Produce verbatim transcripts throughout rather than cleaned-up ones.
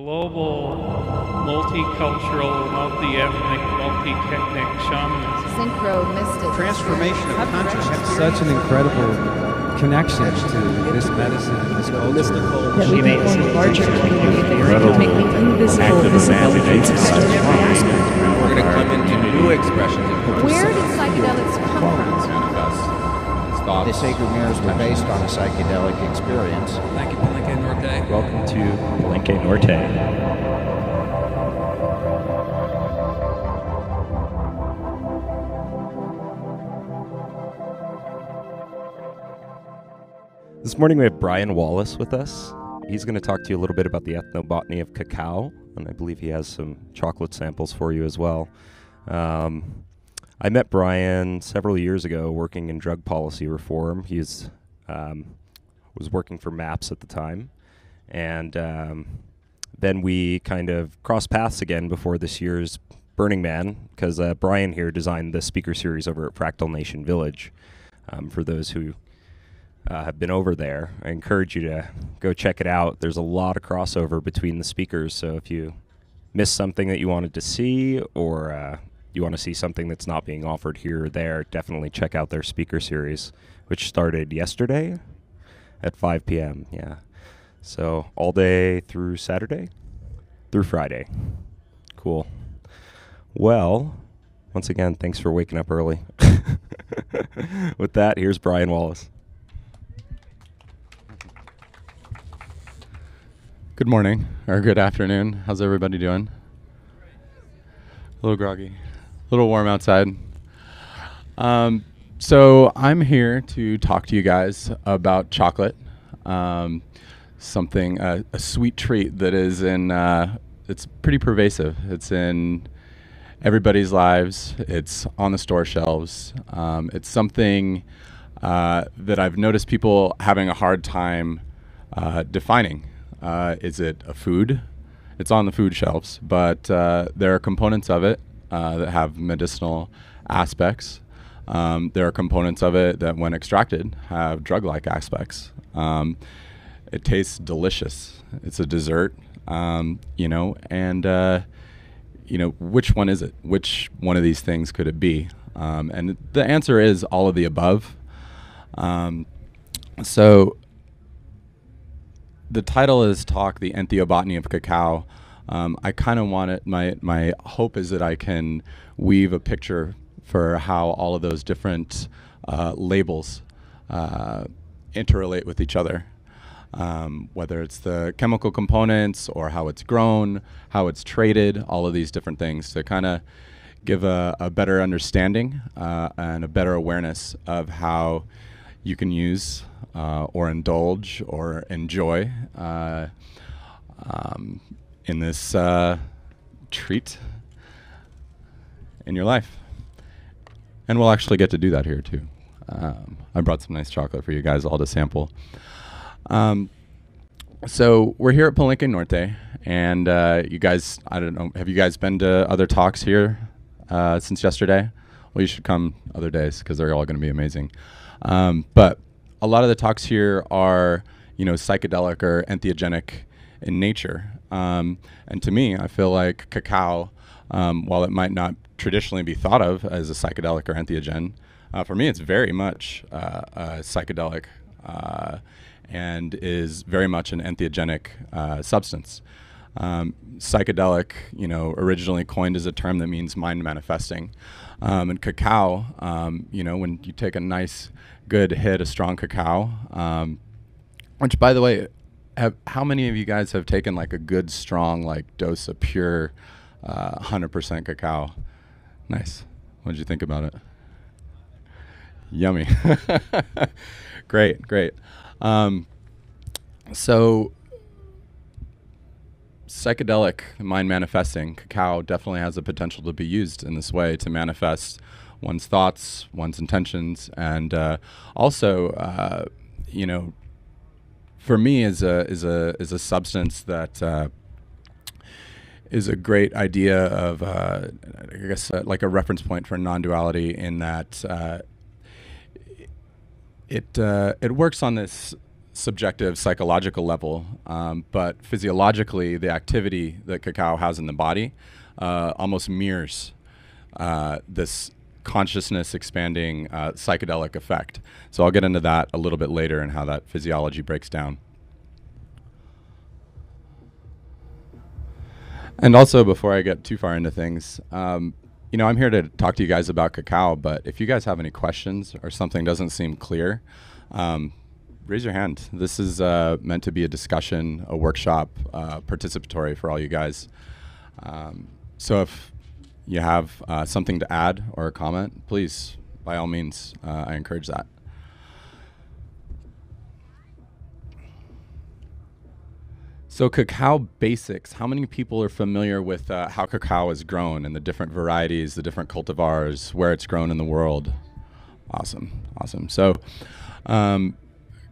Global, multicultural, multi-ethnic, multi-technic shamanism. Synchro-mystic. Transformation of consciousness. Such an incredible connection to this medicine and this culture. That we make one larger community that we can make the invisible visible. We're going to come into new expressions of consciousness. Where did psychedelics come from? The sacred mirrors were based on a psychedelic experience. Thank you, Palenque Norte. Welcome to Palenque Norte. This morning we have Brian Wallace with us. He's going to talk to you a little bit about the ethnobotany of cacao, and I believe he has some chocolate samples for you as well. Um, I met Brian several years ago working in drug policy reform. He is, um, was working for MAPS at the time. And um, then we kind of crossed paths again before this year's Burning Man, because uh, Brian here designed the speaker series over at Fractal Nation Village. Um, for those who uh, have been over there, I encourage you to go check it out. There's a lot of crossover between the speakers, so if you miss something that you wanted to see, or uh, you want to see something that's not being offered here or there, definitely check out their speaker series, which started yesterday at five p m Yeah. So all day through Saturday, through Friday. Cool. Well, once again, thanks for waking up early. With that, here's Brian Wallace. Good morning, or good afternoon. How's everybody doing? A little groggy, a little warm outside. Um, so I'm here to talk to you guys about chocolate. Um, Something uh, a sweet treat that is in uh, it's pretty pervasive. It's in everybody's lives. It's on the store shelves. Um, it's something uh, that I've noticed people having a hard time uh, defining. Uh, is it a food? It's on the food shelves, but uh, there are components of it uh, that have medicinal aspects. Um, there are components of it that, when extracted, have drug-like aspects. Um, It tastes delicious. It's a dessert, um, you know, and, uh, you know, which one is it? Which one of these things could it be? Um, and the answer is all of the above. Um, so the title of this talk, The Entheobotany of Cacao. Um, I kind of want it, my, my hope is that I can weave a picture for how all of those different uh, labels uh, interrelate with each other. Um, whether it's the chemical components or how it's grown, how it's traded, all of these different things to kind of give a, a better understanding uh, and a better awareness of how you can use uh, or indulge or enjoy uh, um, in this uh, treat in your life. And we'll actually get to do that here too. Um, I brought some nice chocolate for you guys all to sample. Um, so we're here at Palenque Norte, and uh, you guys, I don't know, have you guys been to other talks here uh, since yesterday? Well, you should come other days because they're all going to be amazing. Um, but a lot of the talks here are, you know, psychedelic or entheogenic in nature. Um, and to me, I feel like cacao, um, while it might not traditionally be thought of as a psychedelic or entheogen, uh, for me, it's very much uh, a psychedelic uh and is very much an entheogenic uh, substance. Um, psychedelic, you know, originally coined as a term that means mind manifesting. Um, and cacao, um, you know, when you take a nice, good hit, a strong cacao, um, which, by the way, have, how many of you guys have taken like a good, strong, like dose of pure uh, one hundred percent cacao? Nice. What did you think about it? Yummy. Great, great. Um, so psychedelic mind manifesting, cacao definitely has the potential to be used in this way to manifest one's thoughts, one's intentions, and uh, also, uh, you know, for me is a is a is a substance that uh, is a great idea of uh, I guess uh, like a reference point for non-duality in that. Uh, It, uh, it works on this subjective psychological level, um, but physiologically, the activity that cacao has in the body uh, almost mirrors uh, this consciousness expanding uh, psychedelic effect. So I'll get into that a little bit later and how that physiology breaks down. And also, before I get too far into things, um, you know, I'm here to talk to you guys about cacao, but if you guys have any questions or something doesn't seem clear, um, raise your hand. This is uh, meant to be a discussion, a workshop, uh, participatory for all you guys. Um, so if you have uh, something to add or a comment, please, by all means, uh, I encourage that. So cacao basics, how many people are familiar with uh, how cacao is grown and the different varieties, the different cultivars, where it's grown in the world? Awesome, awesome. So um,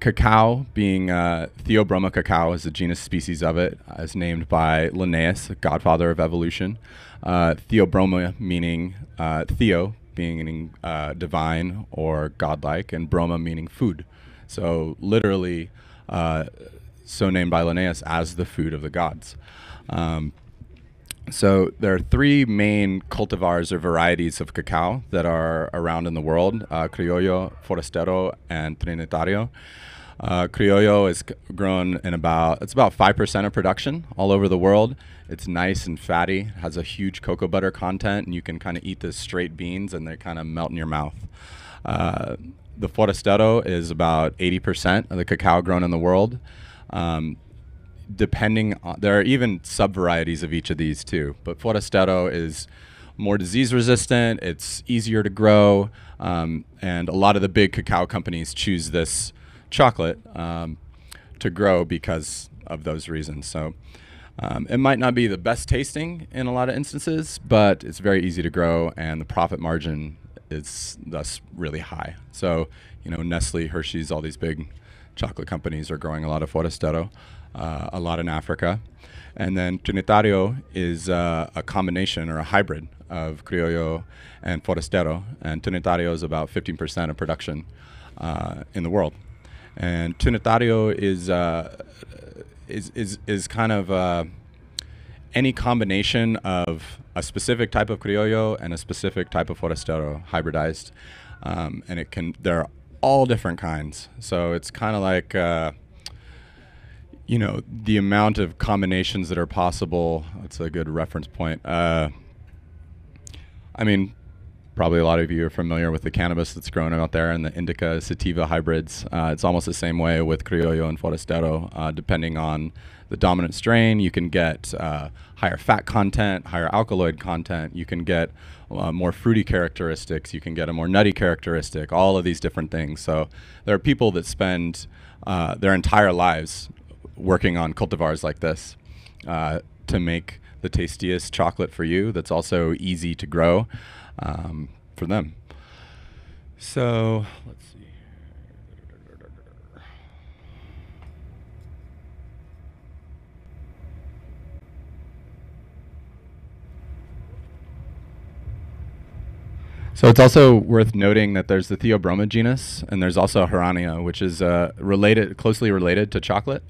cacao, being uh, Theobroma cacao is the genus species of it, uh, is named by Linnaeus, the godfather of evolution. Uh, Theobroma meaning uh, theo, being uh, divine or godlike, and broma meaning food. So literally, uh, so named by Linnaeus as the food of the gods. Um, so there are three main cultivars or varieties of cacao that are around in the world, uh, Criollo, Forastero, and Trinitario. Uh, Criollo is grown in about, it's about five percent of production all over the world. It's nice and fatty, has a huge cocoa butter content, and you can kind of eat the straight beans and they kind of melt in your mouth. Uh, the Forastero is about eighty percent of the cacao grown in the world. Um, depending on, there are even sub varieties of each of these too, but Forastero is more disease resistant, it's easier to grow, um, and a lot of the big cacao companies choose this chocolate um, to grow because of those reasons. So um, it might not be the best tasting in a lot of instances, but it's very easy to grow and the profit margin is thus really high. So, you know, Nestle, Hershey's, all these big chocolate companies are growing a lot of Forastero, uh, a lot in Africa. And then Trinitario is uh, a combination or a hybrid of Criollo and Forastero. And Trinitario is about fifteen percent of production uh, in the world. And Trinitario is, uh, is, is, is kind of uh, any combination of a specific type of Criollo and a specific type of Forastero hybridized. Um, and it can, there are all different kinds, so it's kind of like uh, you know, the amount of combinations that are possible. That's a good reference point. uh, I mean, probably a lot of you are familiar with the cannabis that's grown out there and the indica sativa hybrids. Uh, it's almost the same way with Criollo and Forastero. Uh, depending on the dominant strain, you can get uh, higher fat content, higher alkaloid content, you can get uh, more fruity characteristics, you can get a more nutty characteristic, all of these different things. So there are people that spend uh, their entire lives working on cultivars like this uh, to make the tastiest chocolate for you that's also easy to grow. Um, for them. So let's see. So it's also worth noting that there's the Theobroma genus, and there's also Herrania, which is uh, related, closely related to chocolate.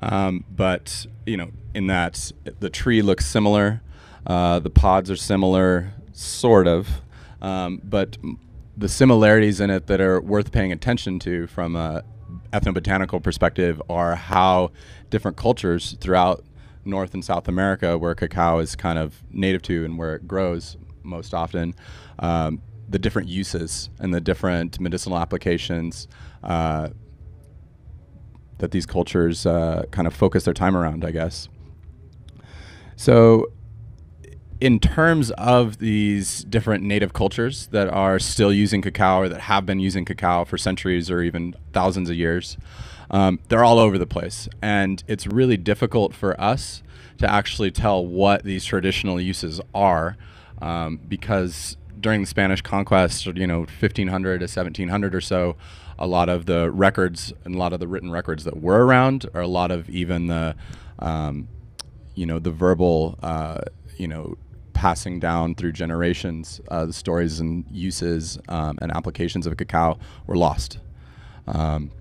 Um, but you know, in that the tree looks similar, uh, the pods are similar. Sort of, um, but the similarities in it that are worth paying attention to from a ethnobotanical perspective are how different cultures throughout North and South America, where cacao is kind of native to and where it grows most often, um, the different uses and the different medicinal applications uh, that these cultures uh, kind of focus their time around, I guess. So in terms of these different native cultures that are still using cacao or that have been using cacao for centuries or even thousands of years, um, they're all over the place. And it's really difficult for us to actually tell what these traditional uses are um, because during the Spanish conquest, you know, fifteen hundred to seventeen hundred or so, a lot of the records and a lot of the written records that were around, or a lot of even the, um, you know, the verbal, uh, you know, passing down through generations, uh, the stories and uses um, and applications of cacao were lost. Um,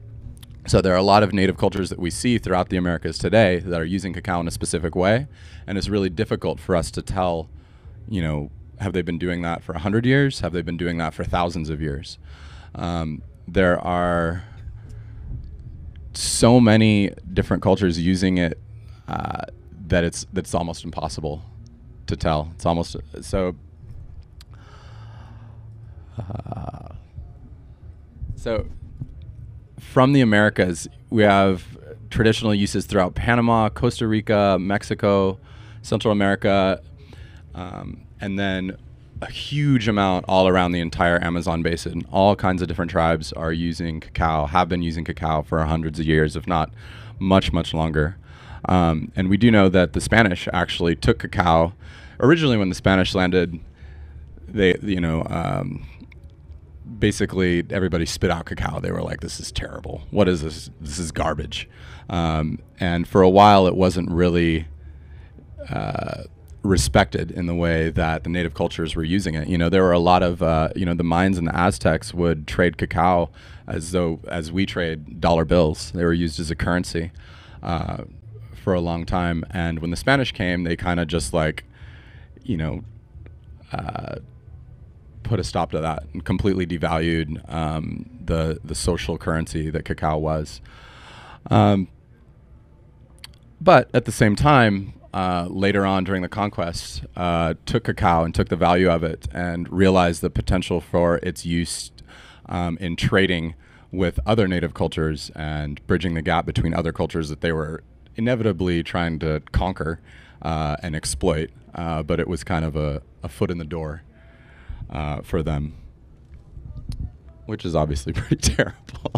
So there are a lot of native cultures that we see throughout the Americas today that are using cacao in a specific way, and it's really difficult for us to tell, you know, have they been doing that for a hundred years? Have they been doing that for thousands of years? Um, there are so many different cultures using it uh, that it's that's almost impossible to tell. It's almost so. Uh, so. From the Americas, we have traditional uses throughout Panama, Costa Rica, Mexico, Central America, um, and then a huge amount all around the entire Amazon basin. All kinds of different tribes are using cacao, have been using cacao for hundreds of years, if not much, much longer. Um, and we do know that the Spanish actually took cacao. Originally, when the Spanish landed, they, you know, um, basically everybody spit out cacao. They were like, this is terrible. What is this? This is garbage. Um, and for a while, it wasn't really uh, respected in the way that the native cultures were using it. You know, there were a lot of, uh, you know, the Mayans and the Aztecs would trade cacao as though, as we trade dollar bills. They were used as a currency uh, for a long time. And when the Spanish came, they kind of just like, you know, uh, put a stop to that and completely devalued um, the the social currency that cacao was. Um, but at the same time, uh, later on during the conquest, uh, took cacao and took the value of it and realized the potential for its use um, in trading with other native cultures and bridging the gap between other cultures that they were inevitably trying to conquer uh, and exploit. Uh, but it was kind of a, a foot in the door Uh, for them, which is obviously pretty terrible.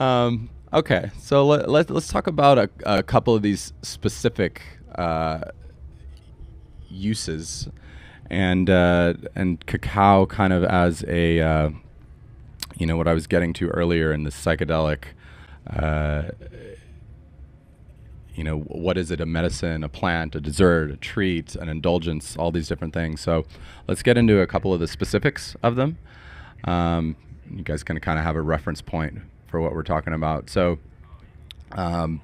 um, okay, so let, let, let's talk about a, a couple of these specific uh, uses, and uh, and cacao kind of as a uh, you know, what I was getting to earlier in the psychedelic. Uh, you know, what is it? A medicine, a plant, a dessert, a treat, an indulgence, all these different things. So let's get into a couple of the specifics of them. Um, you guys can kind of have a reference point for what we're talking about. So um,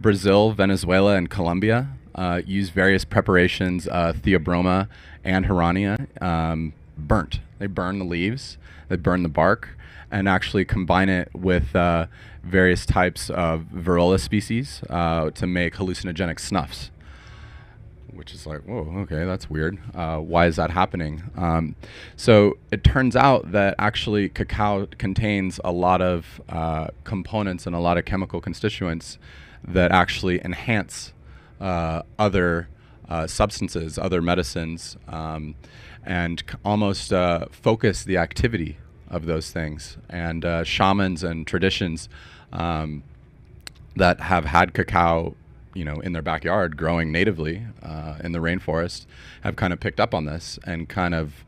Brazil, Venezuela, and Colombia uh, use various preparations, uh, Theobroma and Herrania, um, burnt. They burn the leaves, they burn the bark, and actually combine it with uh, various types of Virola species uh, to make hallucinogenic snuffs, which is like, whoa, okay, that's weird. Uh, why is that happening? Um, so it turns out that actually cacao contains a lot of uh, components and a lot of chemical constituents that actually enhance uh, other uh, substances, other medicines, um, and almost uh, focus the activity of those things. And uh, shamans and traditions um, that have had cacao, you know, in their backyard growing natively uh, in the rainforest have kind of picked up on this and kind of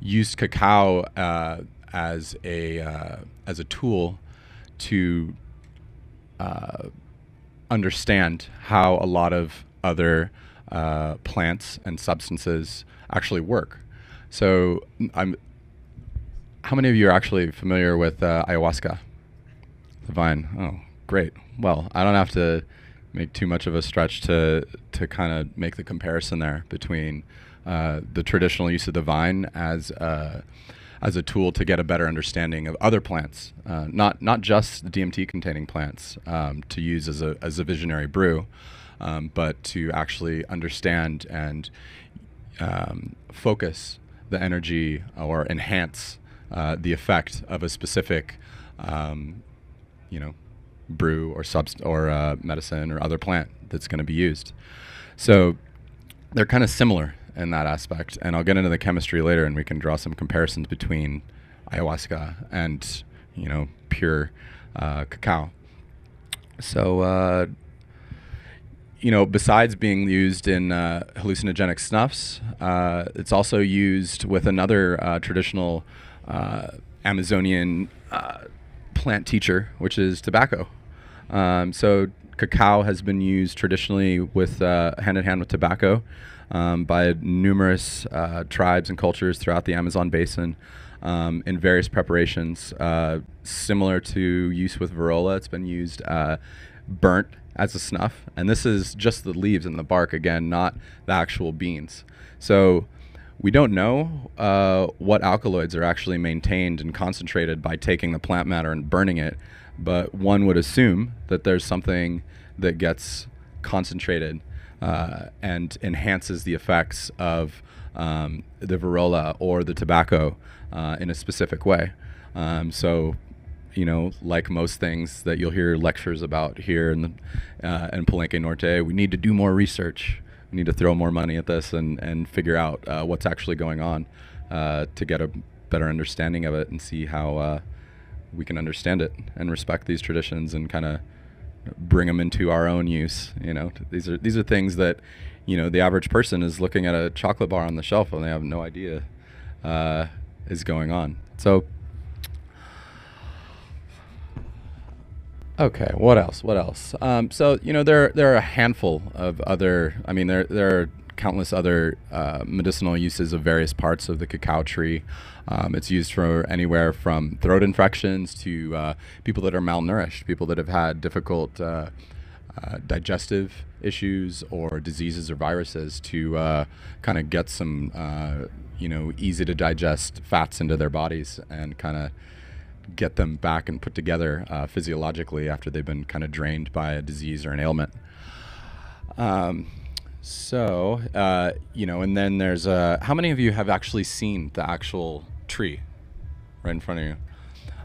used cacao uh, as a uh, as a tool to uh, understand how a lot of other uh, plants and substances actually work. So I'm how many of you are actually familiar with uh, ayahuasca, the vine? Oh, great. Well, I don't have to make too much of a stretch to to kind of make the comparison there between uh, the traditional use of the vine as uh, as a tool to get a better understanding of other plants, uh, not not just D M T-containing plants um, to use as a as a visionary brew, um, but to actually understand and um, focus the energy or enhance Uh, the effect of a specific, um, you know, brew or subst or uh, medicine or other plant that's going to be used. So they're kind of similar in that aspect, and I'll get into the chemistry later, and we can draw some comparisons between ayahuasca and, you know, pure uh, cacao. So, uh, you know, besides being used in uh, hallucinogenic snuffs, uh, it's also used with another uh, traditional Uh, Amazonian uh, plant teacher, which is tobacco. Um, so cacao has been used traditionally with uh, hand in hand with tobacco um, by numerous uh, tribes and cultures throughout the Amazon basin um, in various preparations, uh, similar to use with Virola. It's been used uh, burnt as a snuff, and this is just the leaves and the bark, again, not the actual beans. So we don't know uh, what alkaloids are actually maintained and concentrated by taking the plant matter and burning it, but one would assume that there's something that gets concentrated uh, and enhances the effects of um, the Virola or the tobacco uh, in a specific way. Um, so, you know, like most things that you'll hear lectures about here in, the, uh, in Palenque Norte, we need to do more research. We need to throw more money at this and, and figure out uh, what's actually going on uh, to get a better understanding of it and see how uh, we can understand it and respect these traditions and kind of bring them into our own use. You know, these are, these are things that, you know, the average person is looking at a chocolate bar on the shelf and they have no idea uh, is going on. So, okay, what else? What else? Um, so, you know, there there are a handful of other, I mean, there, there are countless other uh, medicinal uses of various parts of the cacao tree. Um, it's used for anywhere from throat infections to uh, people that are malnourished, people that have had difficult uh, uh, digestive issues or diseases or viruses, to uh, kind of get some, uh, you know, easy to digest fats into their bodies and kind of get them back and put together uh, physiologically after they've been kind of drained by a disease or an ailment. Um, so, uh, you know, and then there's uh, how many of you have actually seen the actual tree right in front of you?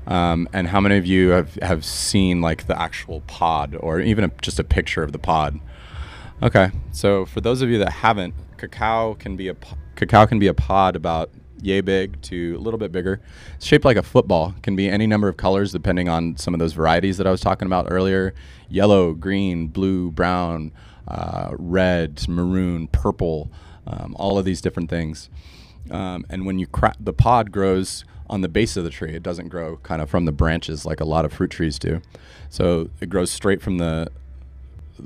Um, and how many of you have, have seen like the actual pod or even a, just a picture of the pod? Okay, so for those of you that haven't, cacao can be a, cacao can be a pod about yay big to a little bit bigger. It's shaped like a football. Can be any number of colors depending on some of those varieties that I was talking about earlier. Yellow, green, blue, brown, uh, red, maroon, purple, um, all of these different things. Um, and when you crack, the pod grows on the base of the tree. It doesn't grow kind of from the branches like a lot of fruit trees do. So it grows straight from the,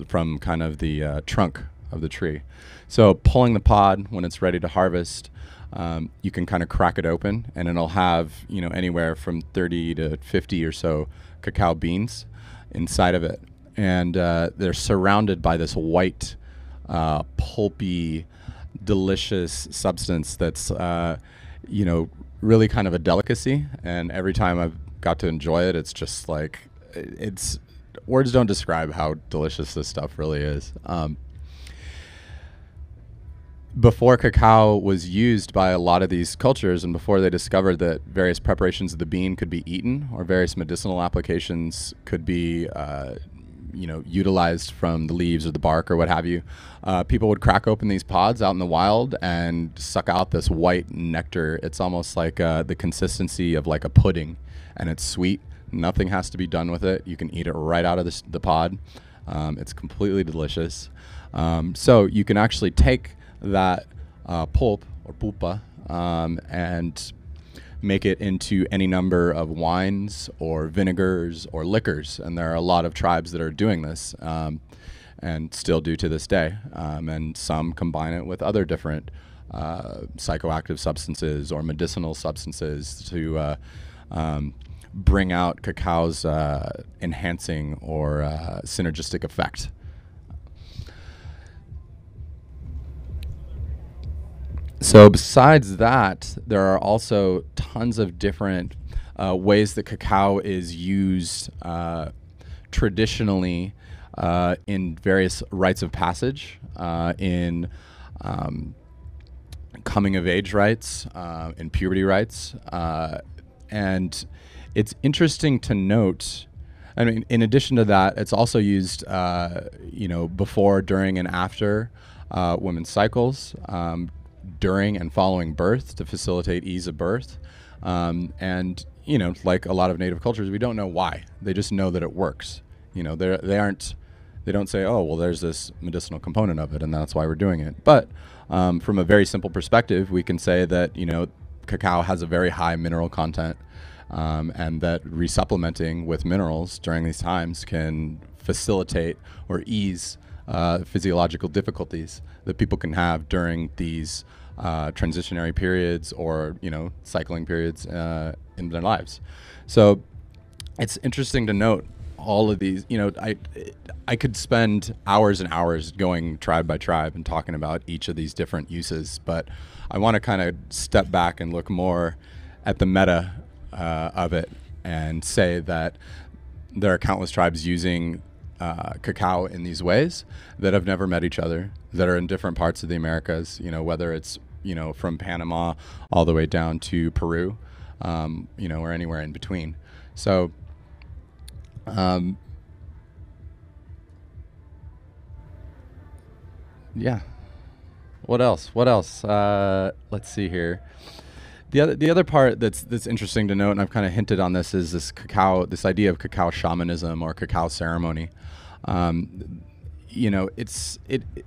from kind of the uh, trunk of the tree. So pulling the pod when it's ready to harvest, Um, you can kind of crack it open and it'll have, you know, anywhere from thirty to fifty or so cacao beans inside of it. And uh, they're surrounded by this white, uh, pulpy, delicious substance that's, uh, you know, really kind of a delicacy. And every time I've got to enjoy it, it's just like, it's, words don't describe how delicious this stuff really is. Um, Before cacao was used by a lot of these cultures, and before they discovered that various preparations of the bean could be eaten or various medicinal applications could be, uh, you know, utilized from the leaves or the bark or what have you, uh, people would crack open these pods out in the wild and suck out this white nectar. It's almost like uh, the consistency of like a pudding, and it's sweet. Nothing has to be done with it. You can eat it right out of the, the pod. Um, it's completely delicious. Um, so you can actually take that uh, pulp or pulpa um, and make it into any number of wines or vinegars or liquors, and there are a lot of tribes that are doing this um, and still do to this day, um, and some combine it with other different uh, psychoactive substances or medicinal substances to uh, um, bring out cacao's uh, enhancing or uh, synergistic effect. So besides that, there are also tons of different uh, ways that cacao is used uh, traditionally uh, in various rites of passage, uh, in um, coming-of-age rites, uh, in puberty rites. Uh, and it's interesting to note, I mean, in addition to that, it's also used, uh, you know, before, during, and after uh, women's cycles, um, during and following birth to facilitate ease of birth. Um, and, you know, like a lot of native cultures, we don't know why. They just know that it works. You know, they they aren't, they don't say, oh, well, there's this medicinal component of it and that's why we're doing it. But um, from a very simple perspective, we can say that, you know, cacao has a very high mineral content um, and that resupplementing with minerals during these times can facilitate or ease Uh, physiological difficulties that people can have during these uh, transitionary periods or, you know, cycling periods uh, in their lives. So it's interesting to note all of these, you know, I, I could spend hours and hours going tribe by tribe and talking about each of these different uses, but I want to kind of step back and look more at the meta uh, of it and say that there are countless tribes using uh, cacao in these ways that have never met each other, that are in different parts of the Americas, you know, whether it's, you know, from Panama all the way down to Peru, um, you know, or anywhere in between. So, um, yeah. What else? What else? Uh, let's see here. The other, the other part that's that's interesting to note, and I've kind of hinted on this, is this cacao, this idea of cacao shamanism or cacao ceremony. Um, you know, it's it, it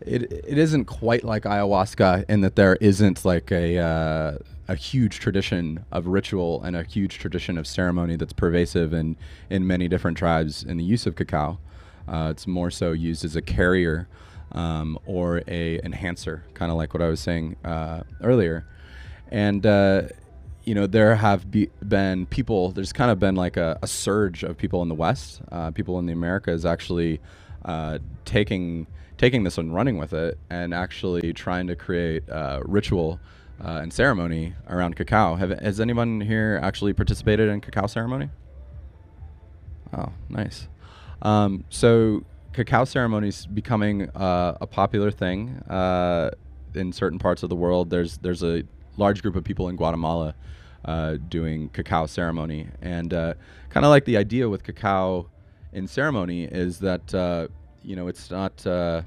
it it isn't quite like ayahuasca in that there isn't like a uh, a huge tradition of ritual and a huge tradition of ceremony that's pervasive in in many different tribes in the use of cacao. Uh, it's more so used as a carrier um, or a enhancer, kind of like what I was saying uh, earlier. And, uh, you know, there have be been people, there's kind of been like a, a surge of people in the West, uh, people in the Americas actually uh, taking, taking this and running with it and actually trying to create uh, ritual uh, and ceremony around cacao. Have, has anyone here actually participated in cacao ceremony? Oh, nice. Um, so cacao ceremonies becoming uh, a popular thing uh, in certain parts of the world. There's, there's a large group of people in Guatemala uh, doing cacao ceremony. And uh, kind of like the idea with cacao in ceremony is that, uh, you know, it's not, uh,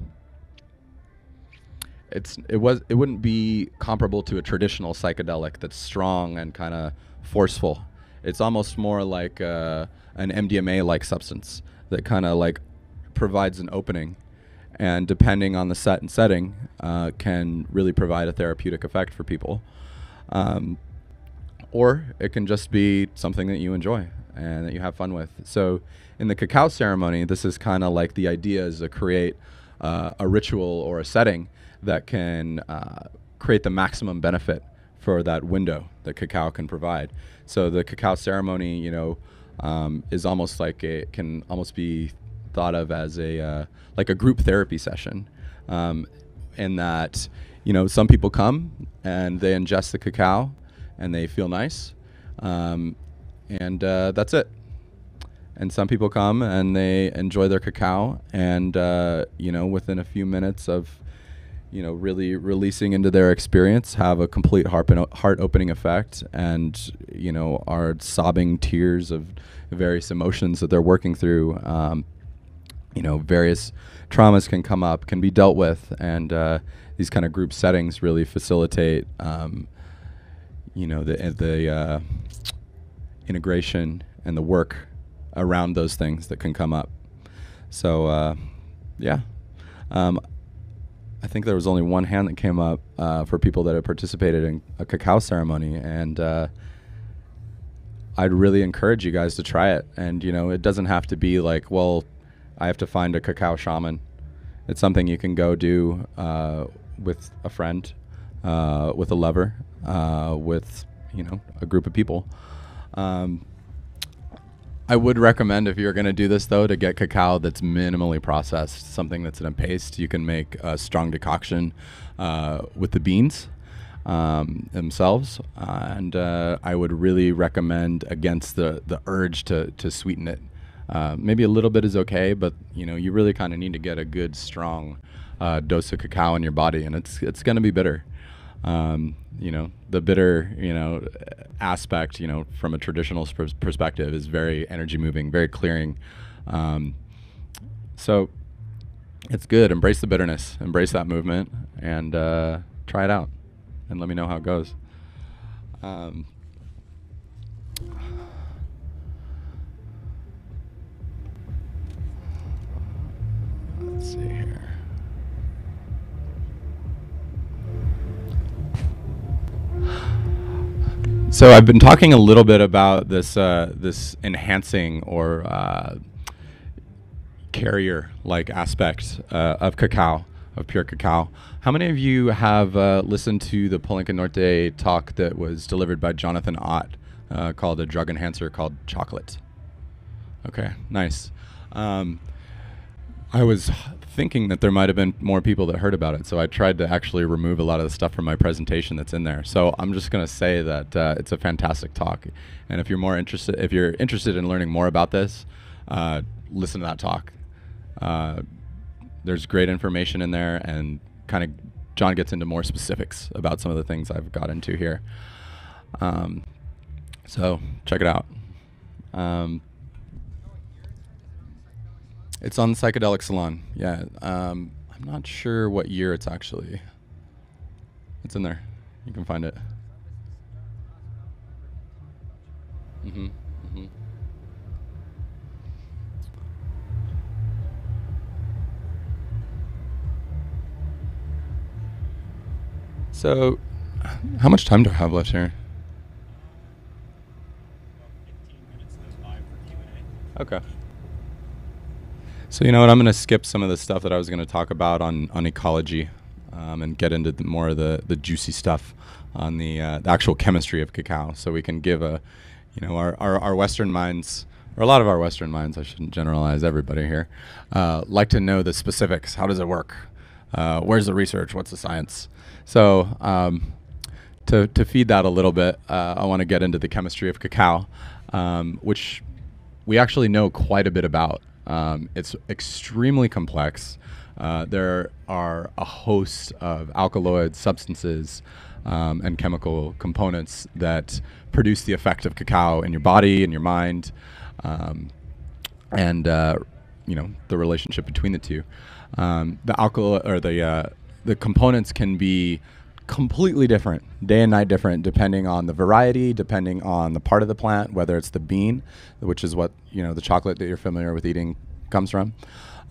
it's, it was, it wouldn't be comparable to a traditional psychedelic that's strong and kind of forceful. It's almost more like uh, an M D M A-like substance that kind of like provides an opening, and depending on the set and setting, uh, can really provide a therapeutic effect for people. Um, or it can just be something that you enjoy and that you have fun with. So in the cacao ceremony, this is kind of like the idea is to create uh, a ritual or a setting that can uh, create the maximum benefit for that window that cacao can provide. So the cacao ceremony, you know, um, is almost like a, it can almost be thought of as a uh, like a group therapy session, um, in that, you know, some people come and they ingest the cacao and they feel nice, um, and uh, that's it. And some people come and they enjoy their cacao, and uh, you know, within a few minutes of, you know, really releasing into their experience, have a complete heart, heart opening effect, and, you know, are sobbing tears of various emotions that they're working through. Um, you know, various traumas can come up, can be dealt with, and uh, these kind of group settings really facilitate, um, you know, the, the uh, integration and the work around those things that can come up. So, uh, yeah. Um, I think there was only one hand that came up uh, for people that have participated in a cacao ceremony, and uh, I'd really encourage you guys to try it. And, you know, it doesn't have to be like, well, I have to find a cacao shaman. It's something you can go do uh, with a friend, uh, with a lover, uh, with, you know, a group of people. Um, I would recommend, if you're going to do this though, to get cacao that's minimally processed, something that's in a paste. You can make a strong decoction uh, with the beans um, themselves. Uh, and uh, I would really recommend against the, the urge to, to sweeten it. Uh, maybe a little bit is okay, but you know, you really kind of need to get a good strong uh, dose of cacao in your body, and it's, it's going to be bitter. Um, you know, the bitter, you know, aspect, you know, from a traditional perspective is very energy moving, very clearing. Um, so it's good. Embrace the bitterness, embrace that movement, and, uh, try it out and let me know how it goes. Um, let's see here. So I've been talking a little bit about this uh, this enhancing or uh, carrier-like aspect uh, of cacao of pure cacao. How many of you have uh, listened to the Palenque Norte talk that was delivered by Jonathan Ott uh, called A Drug Enhancer Called Chocolate? Okay, nice. Um, I was thinking that there might have been more people that heard about it, so I tried to actually remove a lot of the stuff from my presentation that's in there. So I'm just going to say that uh, it's a fantastic talk, and if you're more interested, if you're interested in learning more about this, uh, listen to that talk. Uh, there's great information in there, and kind of John gets into more specifics about some of the things I've got into here. Um, so check it out. Um, It's on the Psychedelic Salon. Yeah, um, I'm not sure what year it's actually. It's in there. You can find it. Mm-hmm. Mm-hmm. So, how much time do I have left here? Okay. So you know what, I'm going to skip some of the stuff that I was going to talk about on, on ecology um, and get into the more of the, the juicy stuff on the, uh, the actual chemistry of cacao, so we can give a, you know, our, our, our Western minds, or a lot of our Western minds, I shouldn't generalize everybody here, uh, like to know the specifics. How does it work? Uh, where's the research? What's the science? So um, to, to feed that a little bit, uh, I want to get into the chemistry of cacao, um, which we actually know quite a bit about. Um, it's extremely complex. Uh, there are a host of alkaloid substances um, and chemical components that produce the effect of cacao in your body and your mind, um, and uh, you know, the relationship between the two. Um, the alkalo or the uh, the components can be completely different, day and night different, depending on the variety, depending on the part of the plant, whether it's the bean, which is what, you know, the chocolate that you're familiar with eating comes from,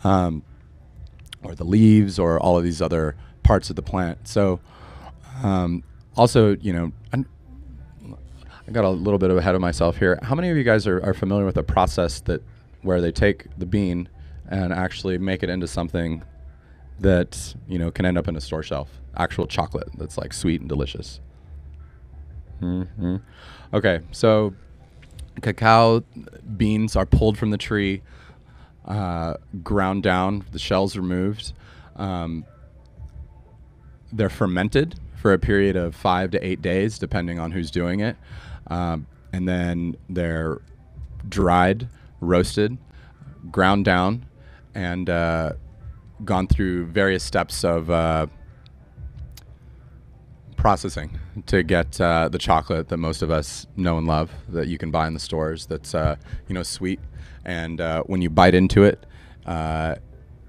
um, or the leaves, or all of these other parts of the plant. So um, also, you know, I'm, I got a little bit ahead of myself here. How many of you guys are, are familiar with a process that where they take the bean and actually make it into something that, you know, can end up in a store shelf? Actual chocolate that's like sweet and delicious. Mm-hmm. Okay, so cacao beans are pulled from the tree, uh, ground down, the shells removed. Um, they're fermented for a period of five to eight days, depending on who's doing it. Um, and then they're dried, roasted, ground down, and uh, gone through various steps of uh, processing to get uh, the chocolate that most of us know and love that you can buy in the stores, that's uh, you know, sweet, and uh, when you bite into it, uh,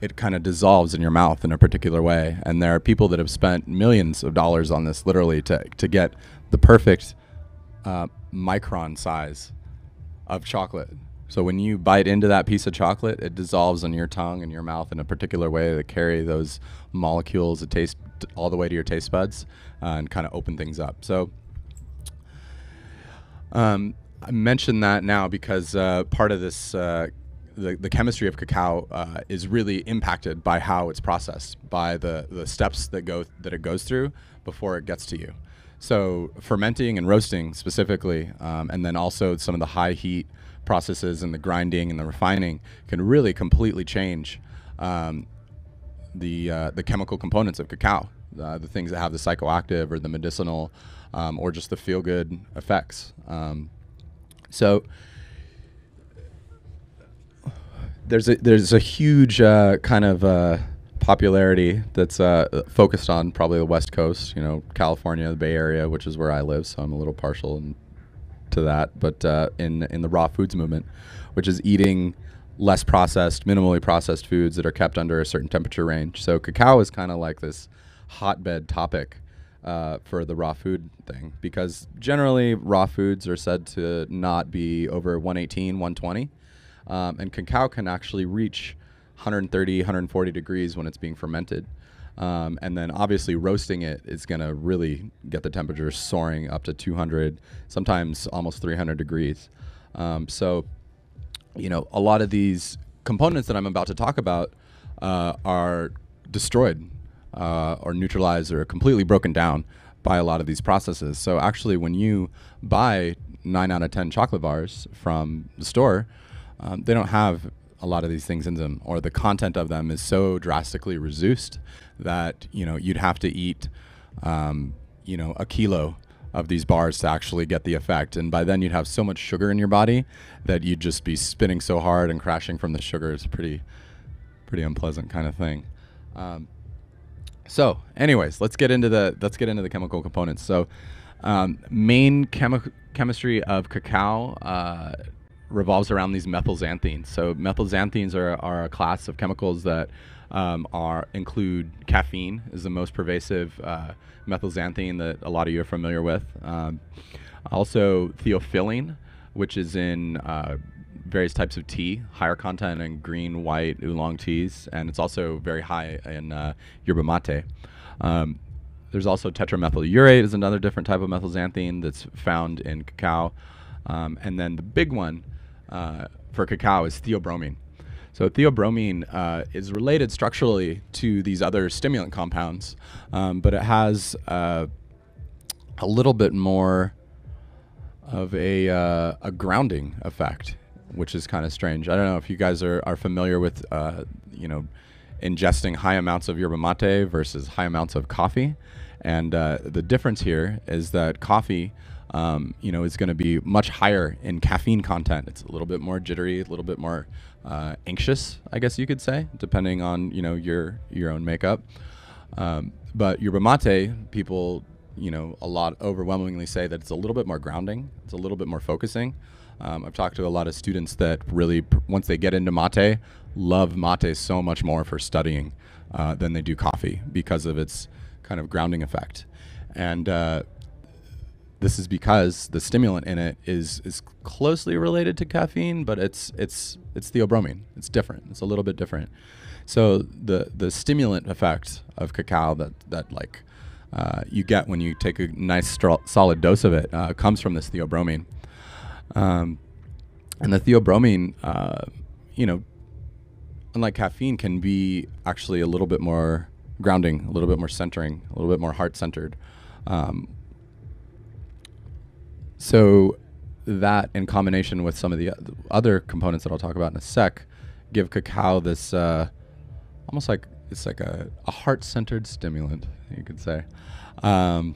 it kind of dissolves in your mouth in a particular way. And there are people that have spent millions of dollars on this, literally, to, to get the perfect uh, micron size of chocolate. So when you bite into that piece of chocolate, it dissolves on your tongue and your mouth in a particular way that carry those molecules that taste all the way to your taste buds uh, and kind of open things up. So um, I mention that now because uh, part of this, uh, the, the chemistry of cacao uh, is really impacted by how it's processed, by the, the steps that, go th that it goes through before it gets to you. So fermenting and roasting specifically, um, and then also some of the high heat processes and the grinding and the refining can really completely change um, the uh, the chemical components of cacao, uh, the things that have the psychoactive or the medicinal um, or just the feel-good effects. Um, so there's a, there's a huge uh, kind of uh, popularity that's uh, focused on probably the West Coast, you know, California, the Bay Area, which is where I live, so I'm a little partial and to that, but uh, in in the raw foods movement, which is eating less processed, minimally processed foods that are kept under a certain temperature range. So cacao is kind of like this hotbed topic uh, for the raw food thing, because generally raw foods are said to not be over one eighteen, one twenty, um, and cacao can actually reach one thirty, one forty degrees when it's being fermented. Um, and then obviously roasting it is going to really get the temperature soaring up to two hundred, sometimes almost three hundred degrees. Um, so, you know, a lot of these components that I'm about to talk about uh, are destroyed uh, or neutralized or completely broken down by a lot of these processes. So actually, when you buy nine out of ten chocolate bars from the store, um, they don't have a lot of these things in them, or the content of them is so drastically reduced that, you know, you'd have to eat, um, you know, a kilo of these bars to actually get the effect. And by then you'd have so much sugar in your body that you'd just be spinning so hard and crashing from the sugar. It's a pretty, pretty unpleasant kind of thing. Um, so anyways, let's get into the, let's get into the chemical components. So um, main chemi chemistry of cacao uh, revolves around these methylxanthines. So methylxanthines are, are a class of chemicals that um, are include caffeine is the most pervasive uh, methylxanthine that a lot of you are familiar with. Um, also theophylline, which is in uh, various types of tea, higher content in green, white, oolong teas, and it's also very high in uh, yerba mate. Um, there's also tetramethylurate is another different type of methylxanthine that's found in cacao. Um, and then the big one uh, for cacao is theobromine. So theobromine uh, is related structurally to these other stimulant compounds, um, but it has uh, a little bit more of a, uh, a grounding effect, which is kind of strange. I don't know if you guys are, are familiar with, uh, you know, ingesting high amounts of yerba mate versus high amounts of coffee. And uh, the difference here is that coffee, Um, you know, it's going to be much higher in caffeine content. It's a little bit more jittery, a little bit more uh, anxious, I guess you could say, depending on, you know, your your own makeup. Um, but yerba mate, people, you know, a lot overwhelmingly say that it's a little bit more grounding. It's a little bit more focusing. Um, I've talked to a lot of students that really, once they get into mate, love mate so much more for studying uh, than they do coffee because of its kind of grounding effect. And uh, this is because the stimulant in it is is closely related to caffeine, but it's it's it's theobromine. It's different. It's a little bit different. So the the stimulant effect of cacao that that like uh, you get when you take a nice solid dose of it uh, comes from this theobromine, um, and the theobromine, uh, you know, unlike caffeine, can be actually a little bit more grounding, a little bit more centering, a little bit more heart centered. Um, So that, in combination with some of the other components that I'll talk about in a sec, give cacao this uh, almost like it's like a, a heart-centered stimulant, you could say. Um,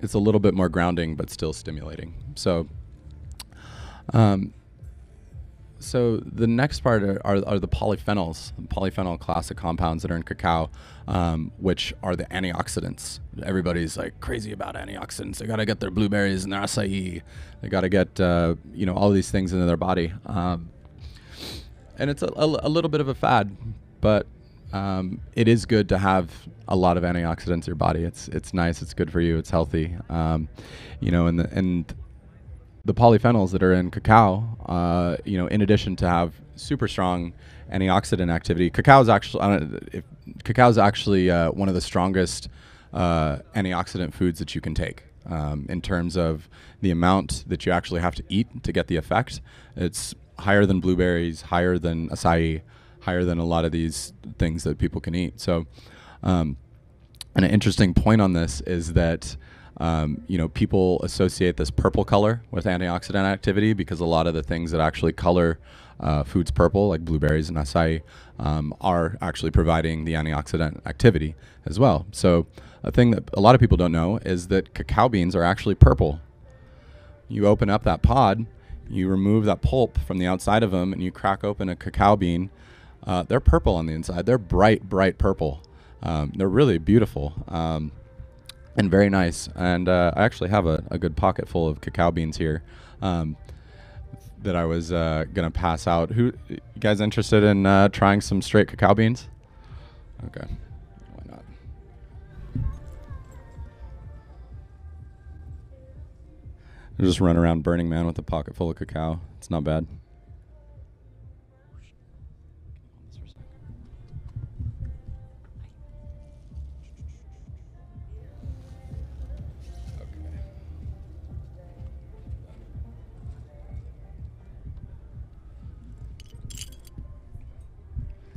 it's a little bit more grounding, but still stimulating. So, um, so the next part are, are, are the polyphenols, the polyphenol class of compounds that are in cacao, um, which are the antioxidants. Everybody's like crazy about antioxidants. They gotta get their blueberries and their acai. They gotta get uh, you know, all these things into their body. Um, and it's a, a, a little bit of a fad, but um, it is good to have a lot of antioxidants in your body. It's it's nice. It's good for you. It's healthy. Um, you know, and the, and the polyphenols that are in cacao, uh, you know, in addition to have super strong antioxidant activity, cacao is actually I don't know, if, cacao is actually uh, one of the strongest Uh, antioxidant foods that you can take um, in terms of the amount that you actually have to eat to get the effect. It's higher than blueberries, higher than acai, higher than a lot of these things that people can eat. So um, and an interesting point on this is that um, you know, people associate this purple color with antioxidant activity because a lot of the things that actually color uh, foods purple, like blueberries and acai, um, are actually providing the antioxidant activity as well. So a thing that a lot of people don't know is that cacao beans are actually purple. You open up that pod, you remove that pulp from the outside of them, and you crack open a cacao bean. Uh, they're purple on the inside. They're bright, bright purple. Um, they're really beautiful um, and very nice. And uh, I actually have a, a good pocket full of cacao beans here um, that I was uh, going to pass out. Who, you guys interested in uh, trying some straight cacao beans? Okay. Just run around Burning Man with a pocket full of cacao. It's not bad. Okay.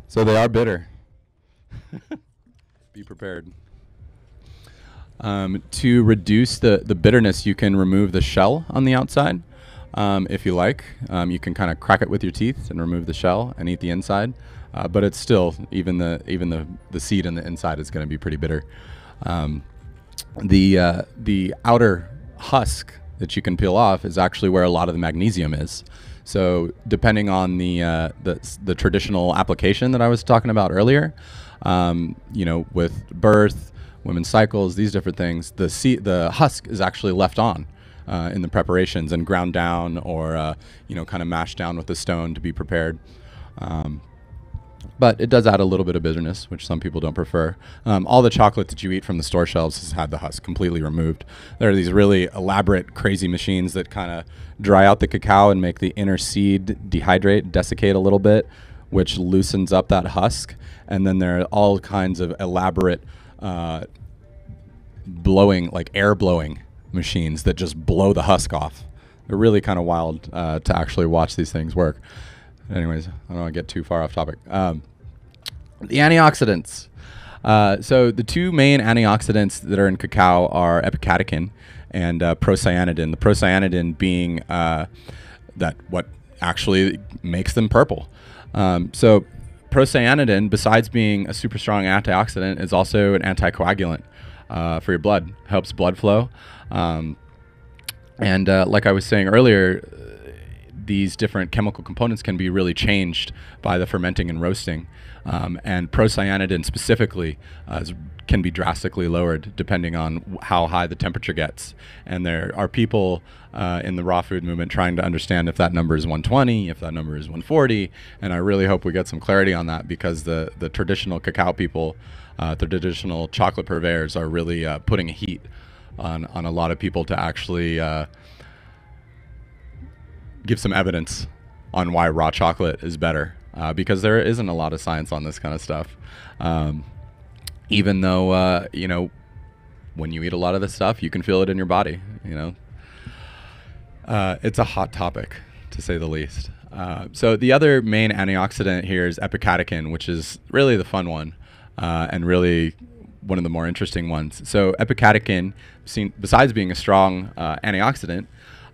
So they are bitter. Be prepared. Um, to reduce the, the bitterness, you can remove the shell on the outside um, if you like. Um, you can kind of crack it with your teeth and remove the shell and eat the inside. Uh, but it's still, even the even the, the seed on the inside is going to be pretty bitter. Um, the, uh, the outer husk that you can peel off is actually where a lot of the magnesium is. So depending on the, uh, the, the traditional application that I was talking about earlier, um, you know, with birth, women's cycles, these different things, the, seed, the husk is actually left on uh, in the preparations and ground down or, uh, you know, kind of mashed down with a stone to be prepared. Um, But it does add a little bit of bitterness, which some people don't prefer. Um, all the chocolate that you eat from the store shelves has had the husk completely removed. There are these really elaborate, crazy machines that kind of dry out the cacao and make the inner seed dehydrate, desiccate a little bit, which loosens up that husk. And then there are all kinds of elaborate uh, blowing, like air blowing machines that just blow the husk off. They're really kind of wild uh, to actually watch these things work. Anyways, I don't want to get too far off topic. Um, the antioxidants. Uh, so the two main antioxidants that are in cacao are epicatechin and uh, procyanidin. The procyanidin being uh, that what actually makes them purple. Um, so procyanidin, besides being a super strong antioxidant, is also an anticoagulant uh, for your blood. Helps blood flow. Um, and uh, like I was saying earlier, these different chemical components can be really changed by the fermenting and roasting. Um, and procyanidin specifically uh, is, can be drastically lowered depending on how high the temperature gets. And there are people uh, in the raw food movement trying to understand if that number is one twenty, if that number is one forty. And I really hope we get some clarity on that, because the, the traditional cacao people, uh, the traditional chocolate purveyors are really uh, putting a heat on, on a lot of people to actually uh, give some evidence on why raw chocolate is better, uh, because there isn't a lot of science on this kind of stuff. Um, even though, uh, you know, when you eat a lot of this stuff, you can feel it in your body, you know. Uh, it's a hot topic, to say the least. Uh, so the other main antioxidant here is epicatechin, which is really the fun one uh, and really one of the more interesting ones. So epicatechin, seen, besides being a strong uh, antioxidant,